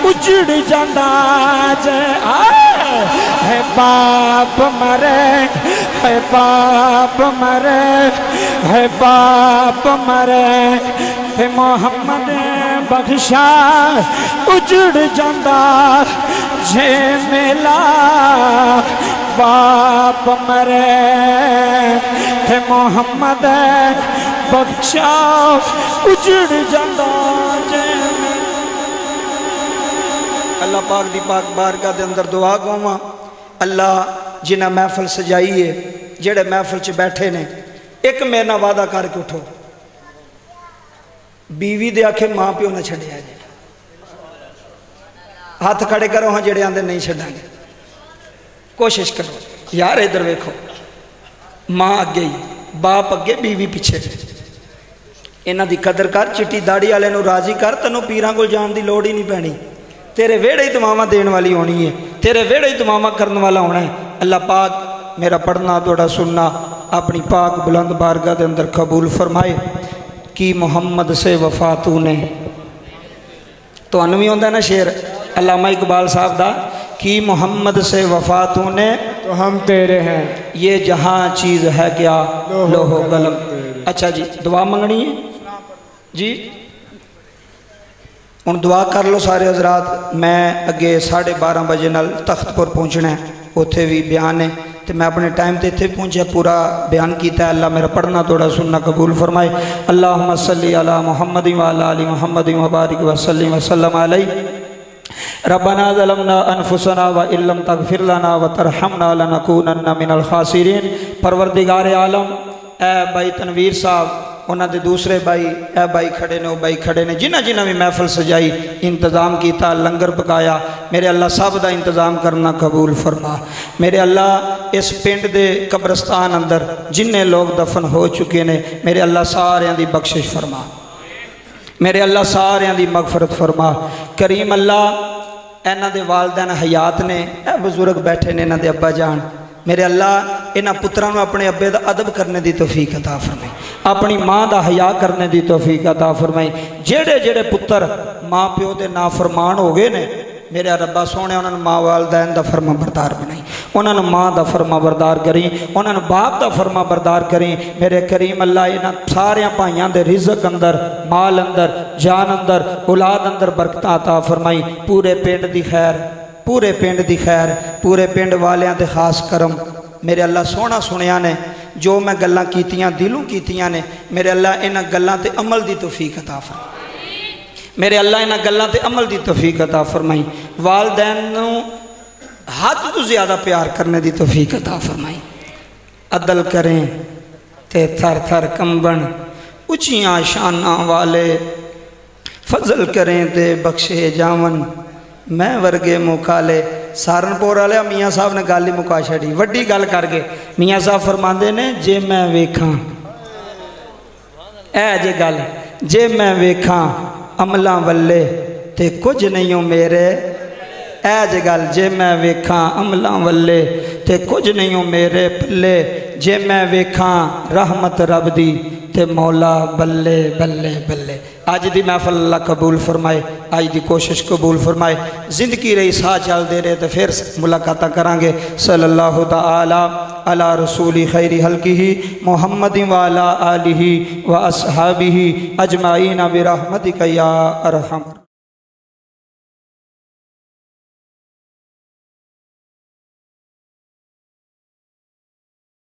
उजड़ जांदा है पाप मरे है पाप मरे है पाप मरे ते मोहम्मद बख्शा उजड़ जांदा जे मेला बाप मरे थे मोहम्मद बख्शा उजड़ जांदा जे। अल्लाह पाक दी पाक बारगाह दे अंदर दुआ गवां। अल्लाह जिन्हें महफिल सजाई है, जेड़े महफिल च बैठे ने, एक मेरे नाल वादा करके उठो, बीवी दे आखे माँ प्यो ने छड्डिया जे। हाथ खड़े करो हाँ जेड़े आंदे नहीं छड्डांगे। कोशिश करो यार, इधर वेखो, माँ अगे ही बाप अगे बीवी पिछे। इन्हां दी कदर कर, चिट्टी दाड़ी वाले नूं राजी कर, तैनूं पीरां कोल जाण दी लोड़ ही नहीं पैनी। तेरे वेड़े ही दुआवां देण वाली होनी है, तेरे वेड़े ही दुआवां करन वाला होना है। अल्लाह पाक मेरा पढ़ना तुहाडा सुनना अपनी पाक बुलंद बारगाह के अंदर कबूल फरमाए। कि मुहम्मद से वफा तूने, तुहानूं भी आउंदा ना शेर अल्लामा इकबाल साहब दा, कि मुहम्मद से वफा तूने तो हम तेरे हैं, ये जहाँ चीज़ है क्या लोहो कलम। अच्छा जी, दुआ मंगनी है जी, हुण दुआ कर लो सारे हजरात। मैं अगे 12:30 बजे नाल तख्तपुर पहुँचना है, उत्थे भी बयान है, तो मैं अपने टाइम तो इतने पहुँचा, पूरा बयान किया। अल्लाह मेरा पढ़ना थोड़ा सुनना कबूल फरमाए। अल्लाहुम्मा सल्ली अला मुहम्मद व अला आलि मुहम्मद व बारिक वसल्लिम वसल्लम अलैहि। रब्बना ज़लमना अनफुसना व इन लम तगफिर लना व तरहमना लनकूनन्न मिनल खासिरीन। परवरदिगार आलम, ए भाई तनवीर साहब, उन्होंने दूसरे भाई ए भाई खड़े ने, भाई खड़े ने, जिन्हें जिन्हें भी महफल सजाई, इंतज़ाम किया, लंगर पकाया, मेरे अल्लाह सब का इंतजाम करना कबूल फरमा। मेरे अल्लाह इस पिंड के कब्रस्तान अंदर जिन्ने लोग दफन हो चुके ने, मेरे अल्लाह सारियां दी बख्शिश फरमा, मेरे अल्लाह सारियां दी मगफरत फरमा। करीम अल्लाह, इन्हां दे वालदैन हयात ने, ए बुजुर्ग बैठे ने, इन्हां दे अब्बा जान, मेरे अल्लाह इन्हां पुत्रां नूं अपने अब्बे दा अदब करने दी तौफीक अता फरमाई, अपनी माँ दा हया करने दी तौफीक अता फरमाई। जेड़े जेड़े पुत्र माँ प्यो दे नाफरमान हो गए ने, मेरा रब्बा सोने उन्होंने माँ वालदैन दा फर्मा बरदार बनाई, उन्होंने माँ दा फर्मा बरदार करी, उन्होंने बाप दा फर्मा बरदार करी। मेरे करीम अल्लाह इन्हां सारियां भाइयां दे रिजक अंदर, माल अंदर, जान अंदर, औलाद अंदर बरकतां अता फरमाई। पूरे पिंड दी खैर, पूरे पिंड दी खैर, पूरे पिंड वालियां दे खास करम। मेरे अल्लाह सोहना सुनिया ने, जो मैं गल्लां कीतियां दिलों कीतियां ने, मेरे अल्लाह इन्हां गल्लां ते अमल दी तौफीक अता फरमाई, मेरे अल्लाह इन्हां गल्लां ते अमल दी तौफीक अता फरमाई। वालदैन नूं हद तों ज़्यादा प्यार करने दी तौफीक अता फरमाई। अदल करें ते थर थर कंबन उचियां शानां वाले, फजल करें ते बख्शे जावन मैं वर्गे मुकाले। सहारनपुर वाले मियाँ साहब ने गल ही मुका छड़ी, वड्डी गल करके मियाँ साहब फरमाते ने, जे मैं वेखां ए जे गल, जे मैं वेखां अमलां वल्ले ते कुछ नहीं हो मेरे, ए जे गल, जे मैं वेखां अमलां वल्ले ते कुछ नहीं हो मेरे पल्ले, जे मैं वेखां रहमत रब दी ते मौला बल्ले बल्ले बल्ले। अज दी महफल अल्लाह कबूल फरमाए, अज दी कोशिश कबूल फरमाए। जिंदगी रही साह चलते रहे तो फिर मुलाकात करांगे। सल्लल्लाहु तआला अला रसूली खैरी हल्किही मुहम्मदिन व अला आलिही व अस्हाबिही अजमाईन बिरहमतिका या अरहम।